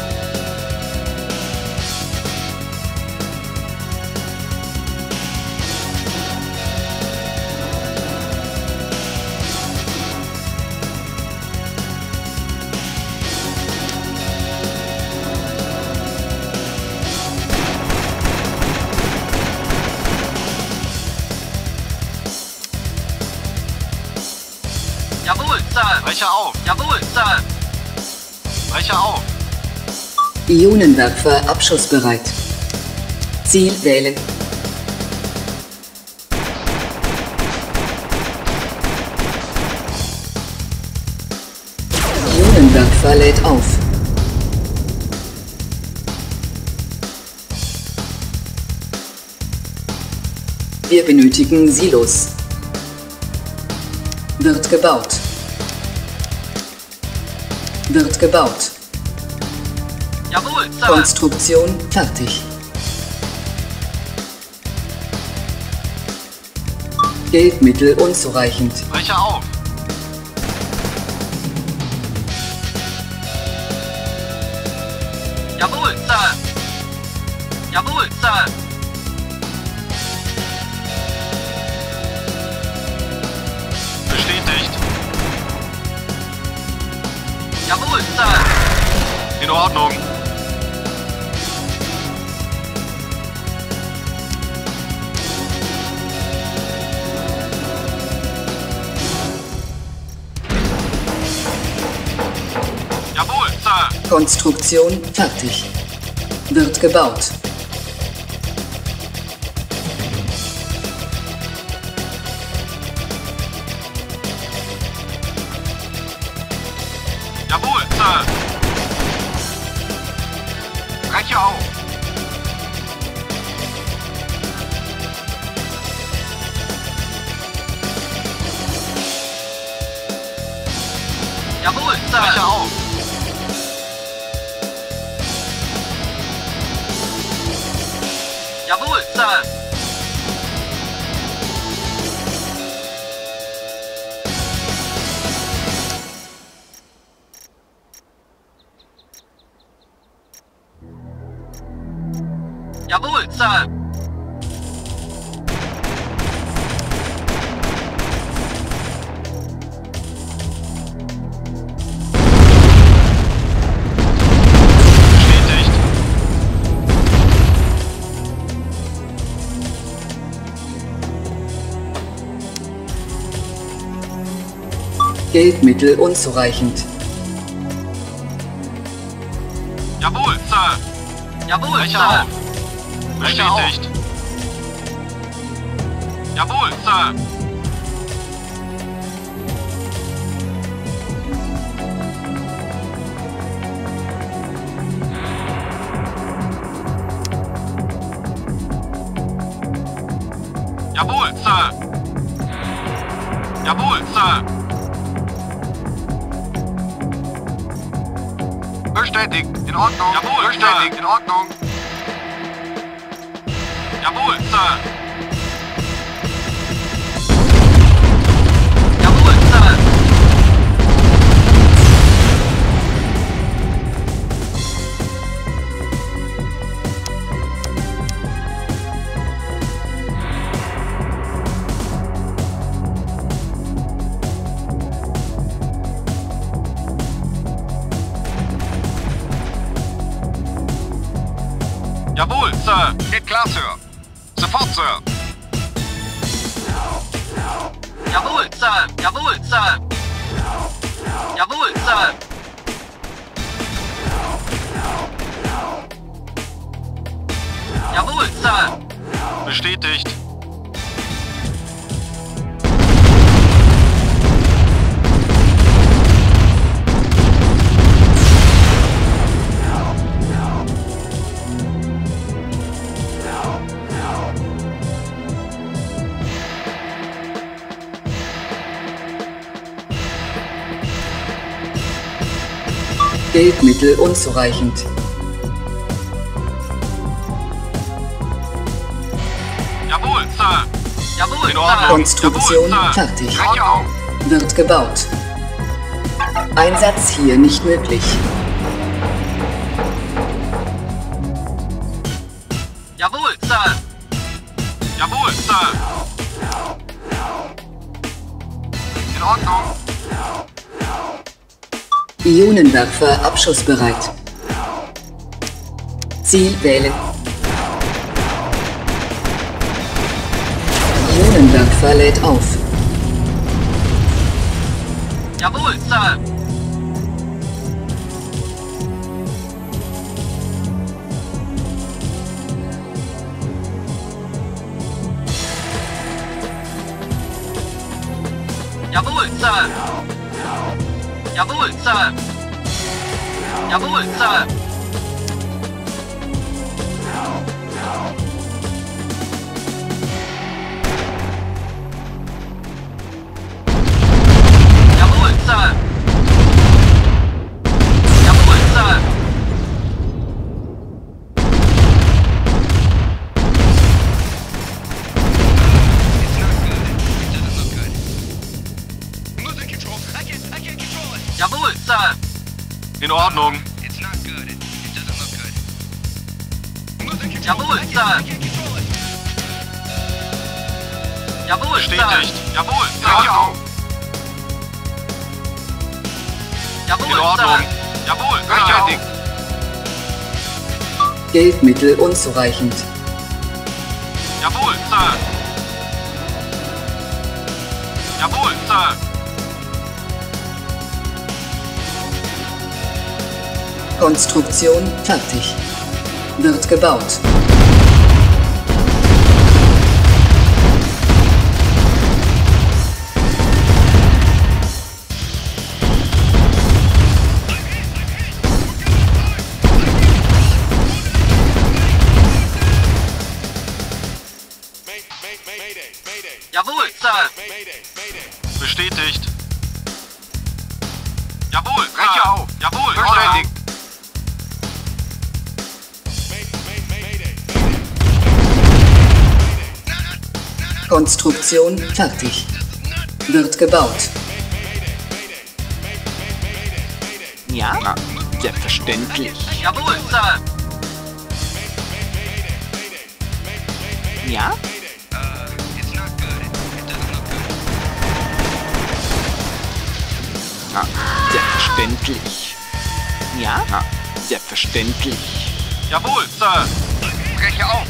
Brecher auf! Jawohl, Sir! Brecher auf! Ionenwerfer abschussbereit. Ziel wählen. Ionenwerfer lädt auf. Wir benötigen Silos. Wird gebaut. Wird gebaut. Jawohl, Sir. Konstruktion fertig. Geldmittel unzureichend. Brecher auf. Jawohl, Sir. Jawohl, Sir. Jawohl, Sir! In Ordnung! Jawohl, Sir! Konstruktion fertig. Wird gebaut. Jawohl, Sir! Brecher auf! Jawohl, Sir! Brecher auf! Jawohl, Sir! Jawohl, Sir! Bestätigt! Geldmittel unzureichend. Jawohl, Sir! Jawohl, Sir! Brecher auf! Jawohl, Sir! Jawohl, Sir! Jawohl, Sir! Bestätigt, in Ordnung! Jawohl, bestätigt, in Ordnung! Jawohl, Sir! Jawohl, Sir! Jawohl, Sir! Geht klar, Sir! Sofort, Sir! Jawohl, Sir! Jawohl, Sir! Jawohl, Sir! Jawohl, Sir! Bestätigt! Geldmittel unzureichend. Jawohl, Sir! Jawohl, Sir! Konstruktion Jawohl, Sir. Fertig. Wird gebaut. Einsatz hier nicht möglich. Jawohl, Sir! Jawohl, Sir! In Ordnung! Ionenwerfer abschussbereit. Ziel wählen. Ionenwerfer lädt auf. Jawohl, Sir! Jawohl, Sir! Jawohl, Sir! Jawohl, Sir! Jawohl, Sir! Jawohl, Sir! Jawohl, Sir! In Ordnung! It's not good. It, it doesn't look good. Jawohl, Sir! Jawohl, bestätigt! Sir. Jawohl, Sir! Jawohl, in Ordnung! Sir. Jawohl, bestätigt! Geldmittel unzureichend. Jawohl, Sir! Jawohl, Sir! Konstruktion fertig. Wird gebaut. Jawohl, Sir! Bestätigt. Jawohl, Sir! Auf. Jawohl, bestätigt. Konstruktion fertig. Wird gebaut. Ja, selbstverständlich. Jawohl, Sir! Ja? Ja, selbstverständlich. Ja? Ja, selbstverständlich. Jawohl, Sir! Breche auf!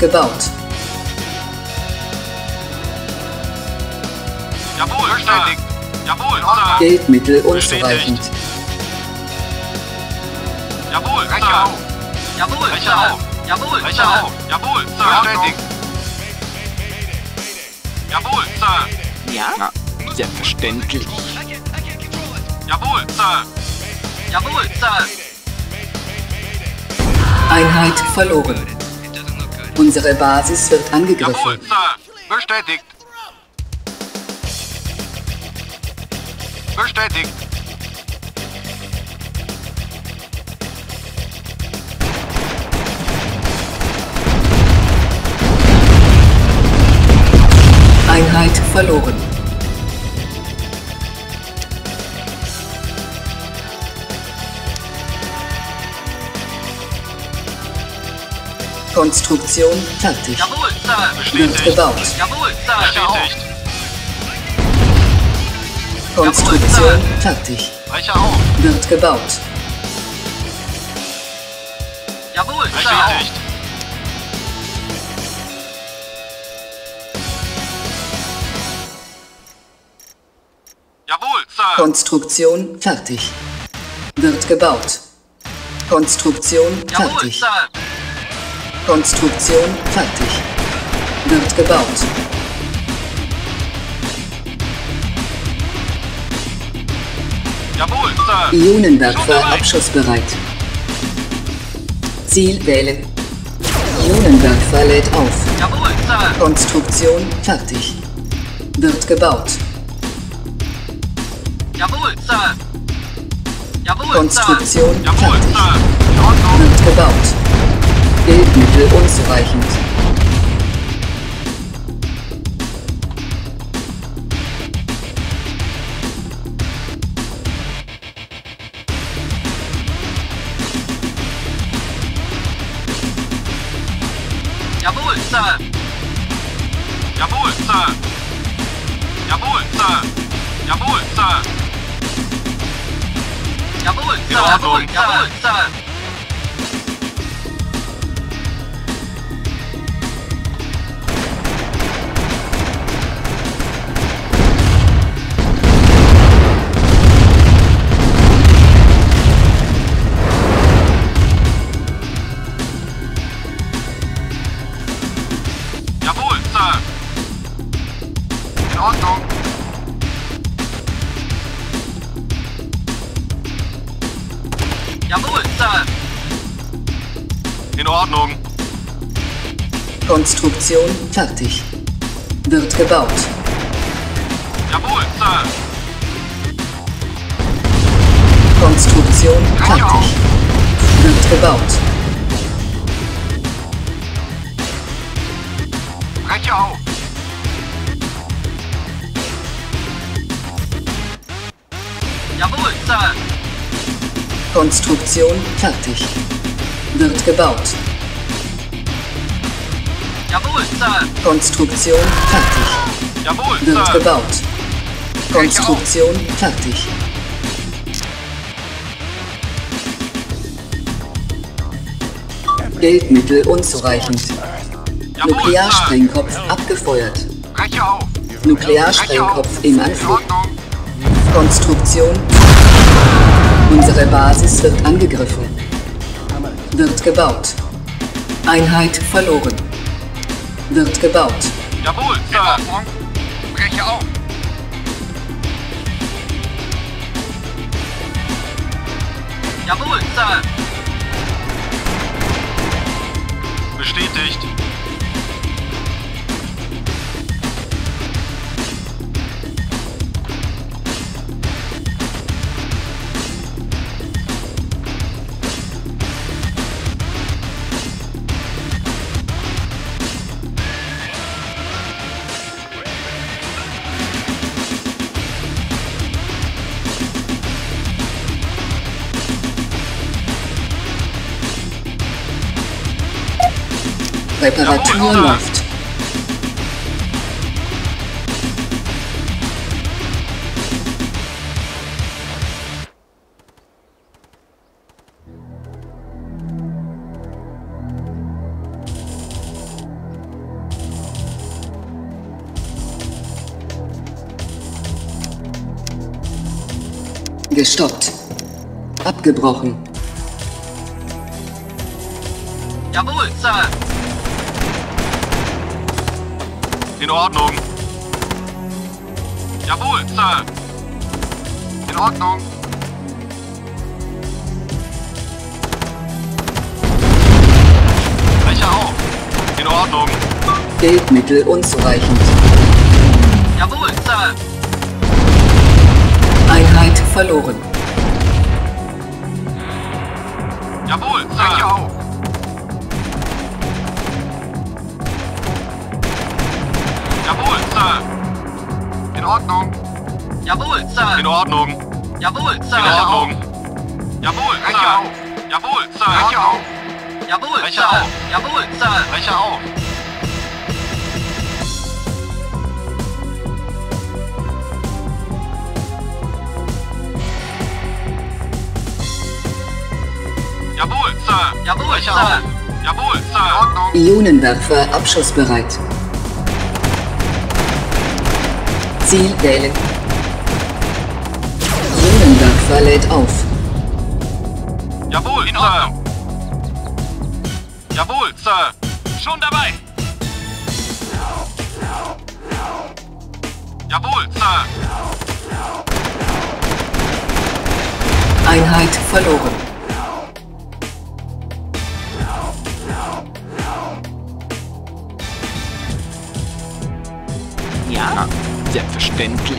gebaut. Jawohl, verständigt. Jawohl, Order. Geldmittel unzureichend. Jawohl, Recher auf. Jawohl, Recher auf. Jawohl, Recher auf. Jawohl, Sir. Verständigt. Jawohl, Sir. Ja, selbstverständlich. Jawohl, Sir. Jawohl, Sir. Einheit verloren. Unsere Basis wird angegriffen. Jawohl, Sir. Bestätigt. Bestätigt. Einheit verloren. Konstruktion fertig. Jawohl, Sir. Bestätigt. Wird gebaut. Jawohl, Sir. Bestätigt. Konstruktion fertig. Brecher auf. Wird gebaut. Jawohl, Sir. Bestätigt. Jawohl, Sir. Konstruktion fertig. Wird gebaut. Konstruktion fertig. Jawohl, Sir. Konstruktion fertig. Wird gebaut. Jawohl, Sir. Ionenwerfer abschussbereit. Ziel wählen. Ionenwerfer lädt auf. Jawohl, Sir. Konstruktion fertig. Wird gebaut. Jawohl, Sir. Jawohl, Konstruktion Sir. Fertig. Jawohl, Sir. Wird gebaut. Geldmittel unzureichend. Jawohl, Sir. Jawohl, Sir. Jawohl, Sir. Jawohl, Sir. Jawohl, Sir. Jawohl, Sir. Konstruktion fertig. Wird gebaut. Jawohl, Sir. Konstruktion fertig. Wird gebaut. Breche auf. Jawohl, Sir. Konstruktion fertig. Wird gebaut. Jawohl, Sir. Konstruktion fertig. Jawohl, Sir. Wird gebaut. Konstruktion fertig. Geldmittel unzureichend. Jawohl, Nuklearsprengkopf Sir. Abgefeuert. Breche auf. Nuklearsprengkopf im Anflug. Konstruktion. Unsere Basis wird angegriffen. Wird gebaut. Einheit verloren. Wird gebaut. Jawohl, Sir. Breche auf. Jawohl, Sir. Bestätigt. Reparatur läuft. Gestoppt. Abgebrochen. Jawohl, Sir. In Ordnung. Jawohl, Sir. In Ordnung. Brecher auf. In Ordnung. Geldmittel unzureichend. Jawohl, Sir. Einheit verloren. Jawohl, Sir. Brecher auf. Jawohl, Sir. In Ordnung. Jawohl, Sir. In Ordnung. Jawohl, Sir. In Ordnung. Jawohl, Sir. Jawohl, Sir. Brecher auf. Jawohl, Sir. Jawohl, Sir. Brecher auf. Jawohl, Sir. Jawohl, Sir. Jawohl, Sir. In Ordnung. Ionenwerfer abschussbereit. Ziel wählen. Ionenwerfer lädt auf. Jawohl, in Ordnung. Sir. Jawohl, Sir. Schon dabei. Jawohl, Sir. Einheit verloren. Ja. Selbstverständlich.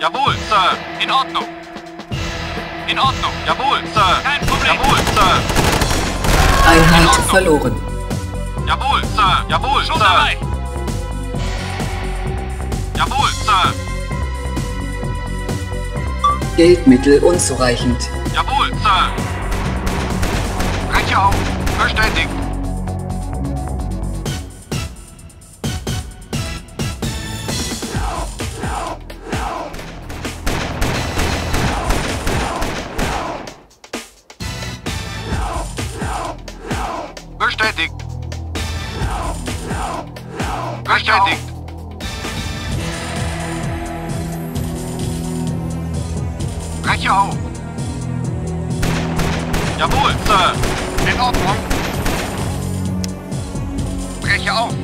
Jawohl, Sir. In Ordnung. In Ordnung. Jawohl, Sir. Kein Problem. Jawohl, Sir. Einheit verloren. Jawohl, Sir. Jawohl, Sir. Schon dabei. Jawohl, Sir. Geldmittel unzureichend. Jawohl, Sir. Brecher auf. Verständigt. Bestätigt. Bestätigt. Brecher auf! Jawohl, Sir! In Ordnung! Brecher auf!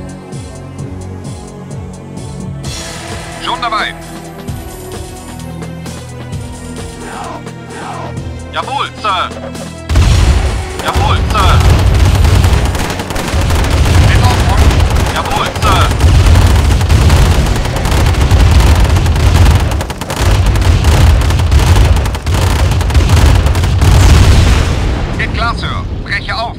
Schon dabei! Jawohl, Sir! Jawohl, Sir! In Ordnung! Jawohl, Sir! Klar, Sir. Breche auf.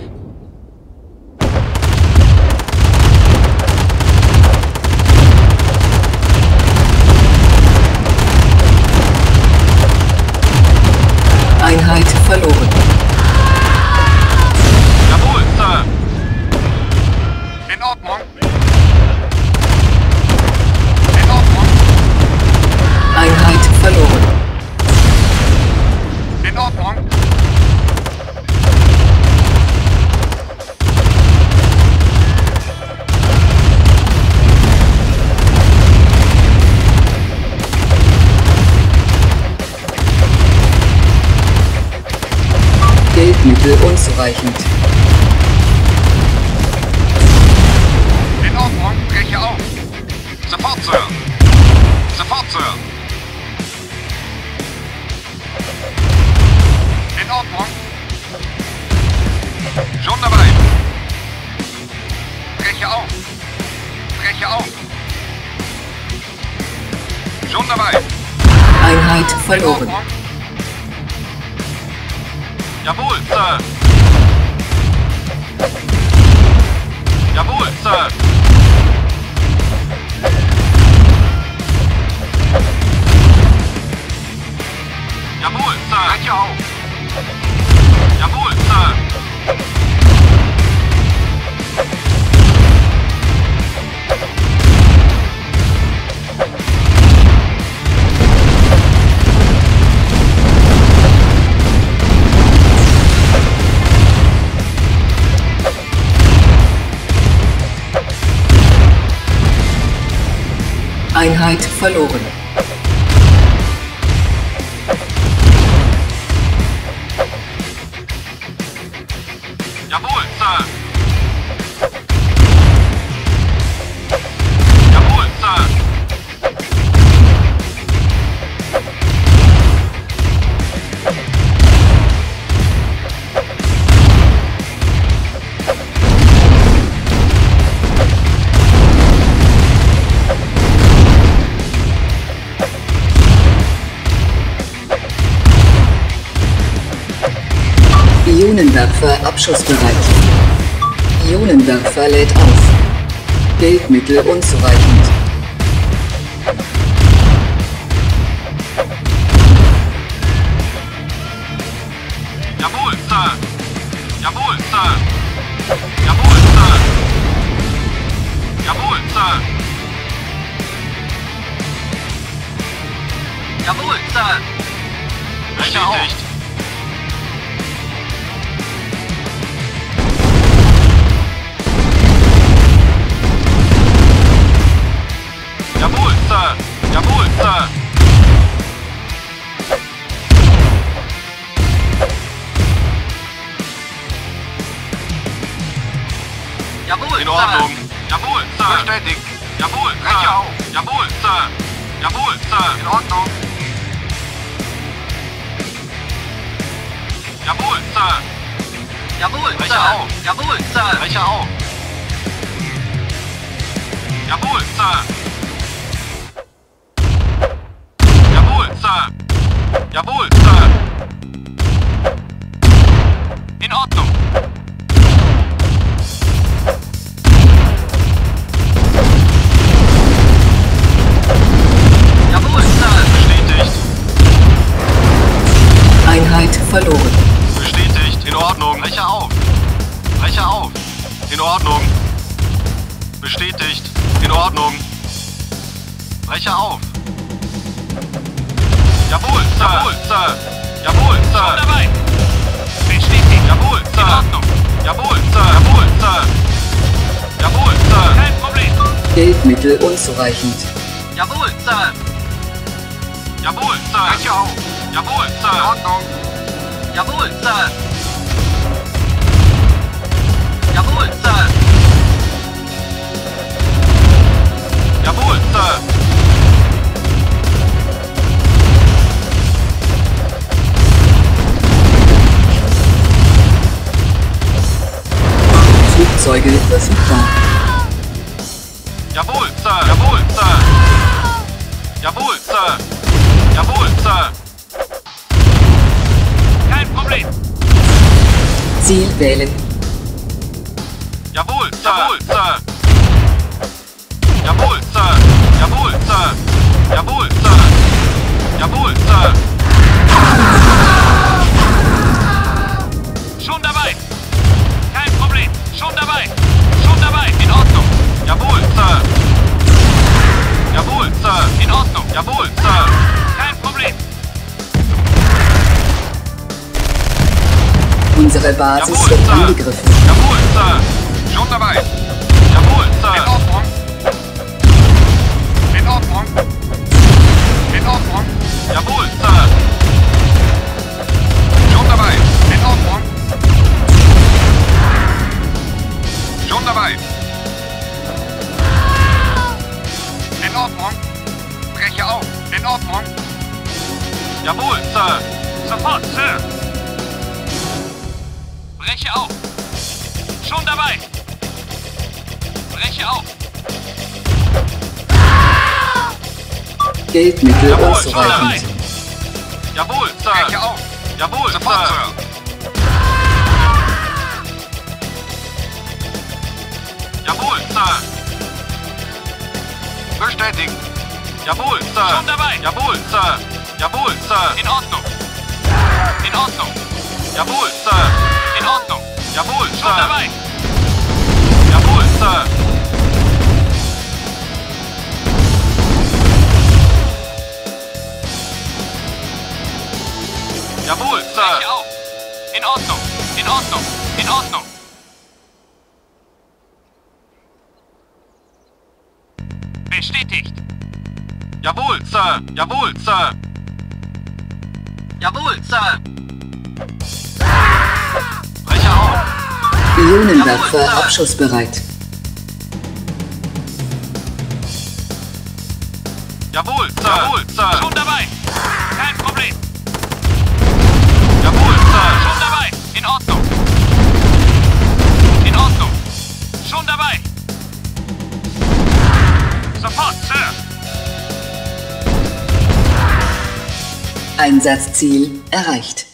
Einheit verloren. Jawohl, Sir. In Ordnung. In Ordnung. Einheit verloren. In Ordnung. Mittel unzureichend. In Ordnung, breche auf. Sofort, Sir. Sofort, Sir. In Ordnung. Schon dabei. Breche auf. Breche auf. Schon dabei. Einheit verloren. Jawohl, Sir! Jawohl, Sir! Jawohl, Sir! Brecher auf! Jawohl, Sir! Sicherheit verloren. Jawohl, Sir! Jawohl, Sir! Ionenwerfer abschussbereit. Ionenwerfer lädt auf. Geldmittel unzureichend. Jawohl, Sir! Jawohl, Sir! Jawohl, Sir! Jawohl, Sir! Jawohl, Sir! Bestätigt! Jawohl, Sir! Jawohl, in Ordnung! Jawohl, Sir! Bestätigt! Jawohl, Sir! Jawohl, Sir! Jawohl, Sir! In Ordnung! Jawohl, Sir! Jawohl, Sir! Jawohl, Sir! Jawohl, Sir! Jawohl, Sir! In Ordnung! Jawohl, Sir! Bestätigt! Einheit verloren. Bestätigt! In Ordnung! Brecher auf! Brecher auf! In Ordnung! Bestätigt! In Ordnung! Brecher auf! Jawohl, Sir! Jawohl, Sir! Jawohl, Sir! Schon dabei! Bestätigt! Jawohl, Sir! In Ordnung! Jawohl, Sir! Jawohl, Sir! Jawohl, Sir! Kein Problem! Geldmittel unzureichend. Jawohl, Sir! Jawohl, Sir! Brecher auf! Jawohl, Sir! In Ordnung! Jawohl, Sir! Jawohl, Sir! Jawohl, Sir! Zeuge verfügbar. Jawohl, Sir! Jawohl, Sir! Jawohl, Sir! Jawohl, Sir! Kein Problem! Ziel wählen. Jawohl, Sir! Jawohl, Sir! Jawohl, Sir! Jawohl, Sir! Jawohl, Sir! Jawohl, Sir! Schon dabei! Kein Problem! Schon dabei! Schon dabei! In Ordnung! Jawohl, Sir! Jawohl, Sir! In Ordnung! Jawohl, Sir! Kein Problem! Unsere Basis Jawohl, wird Sir. Angegriffen. Jawohl, Sir! Schon dabei! Jawohl, Sir! In Ordnung! In Ordnung! In Ordnung! Jawohl, Sir! Schon dabei! In Ordnung! Schon dabei! In Ordnung! Breche auf! In Ordnung! Jawohl, Sir! Sofort, Sir! Breche auf! Schon dabei! Breche auf! Geldmittel Jawohl, ausreichend! Schon dabei. Jawohl, Sir! Breche auf! Jawohl, Sofort, Sir! Sir. Jawohl, Sir! Bestätigt! Jawohl, Sir! Schon dabei! Jawohl, Sir! Jawohl, Sir! In Ordnung! In Ordnung! Jawohl, Sir! In Ordnung! Jawohl, Sir! Schon dabei! Jawohl, Sir! Jawohl, Sir! In Ordnung! In Ordnung! In Ordnung! Bestätigt! Jawohl, Sir! Jawohl, Sir! Jawohl, Sir! Brecher auf! Ionenwerfer abschussbereit. Jawohl, Sir! Jawohl, Sir! Schon dabei! Kein Problem! Jawohl, Sir! Schon dabei! In Ordnung! In Ordnung! Schon dabei! Sofort, Sir! Einsatzziel erreicht.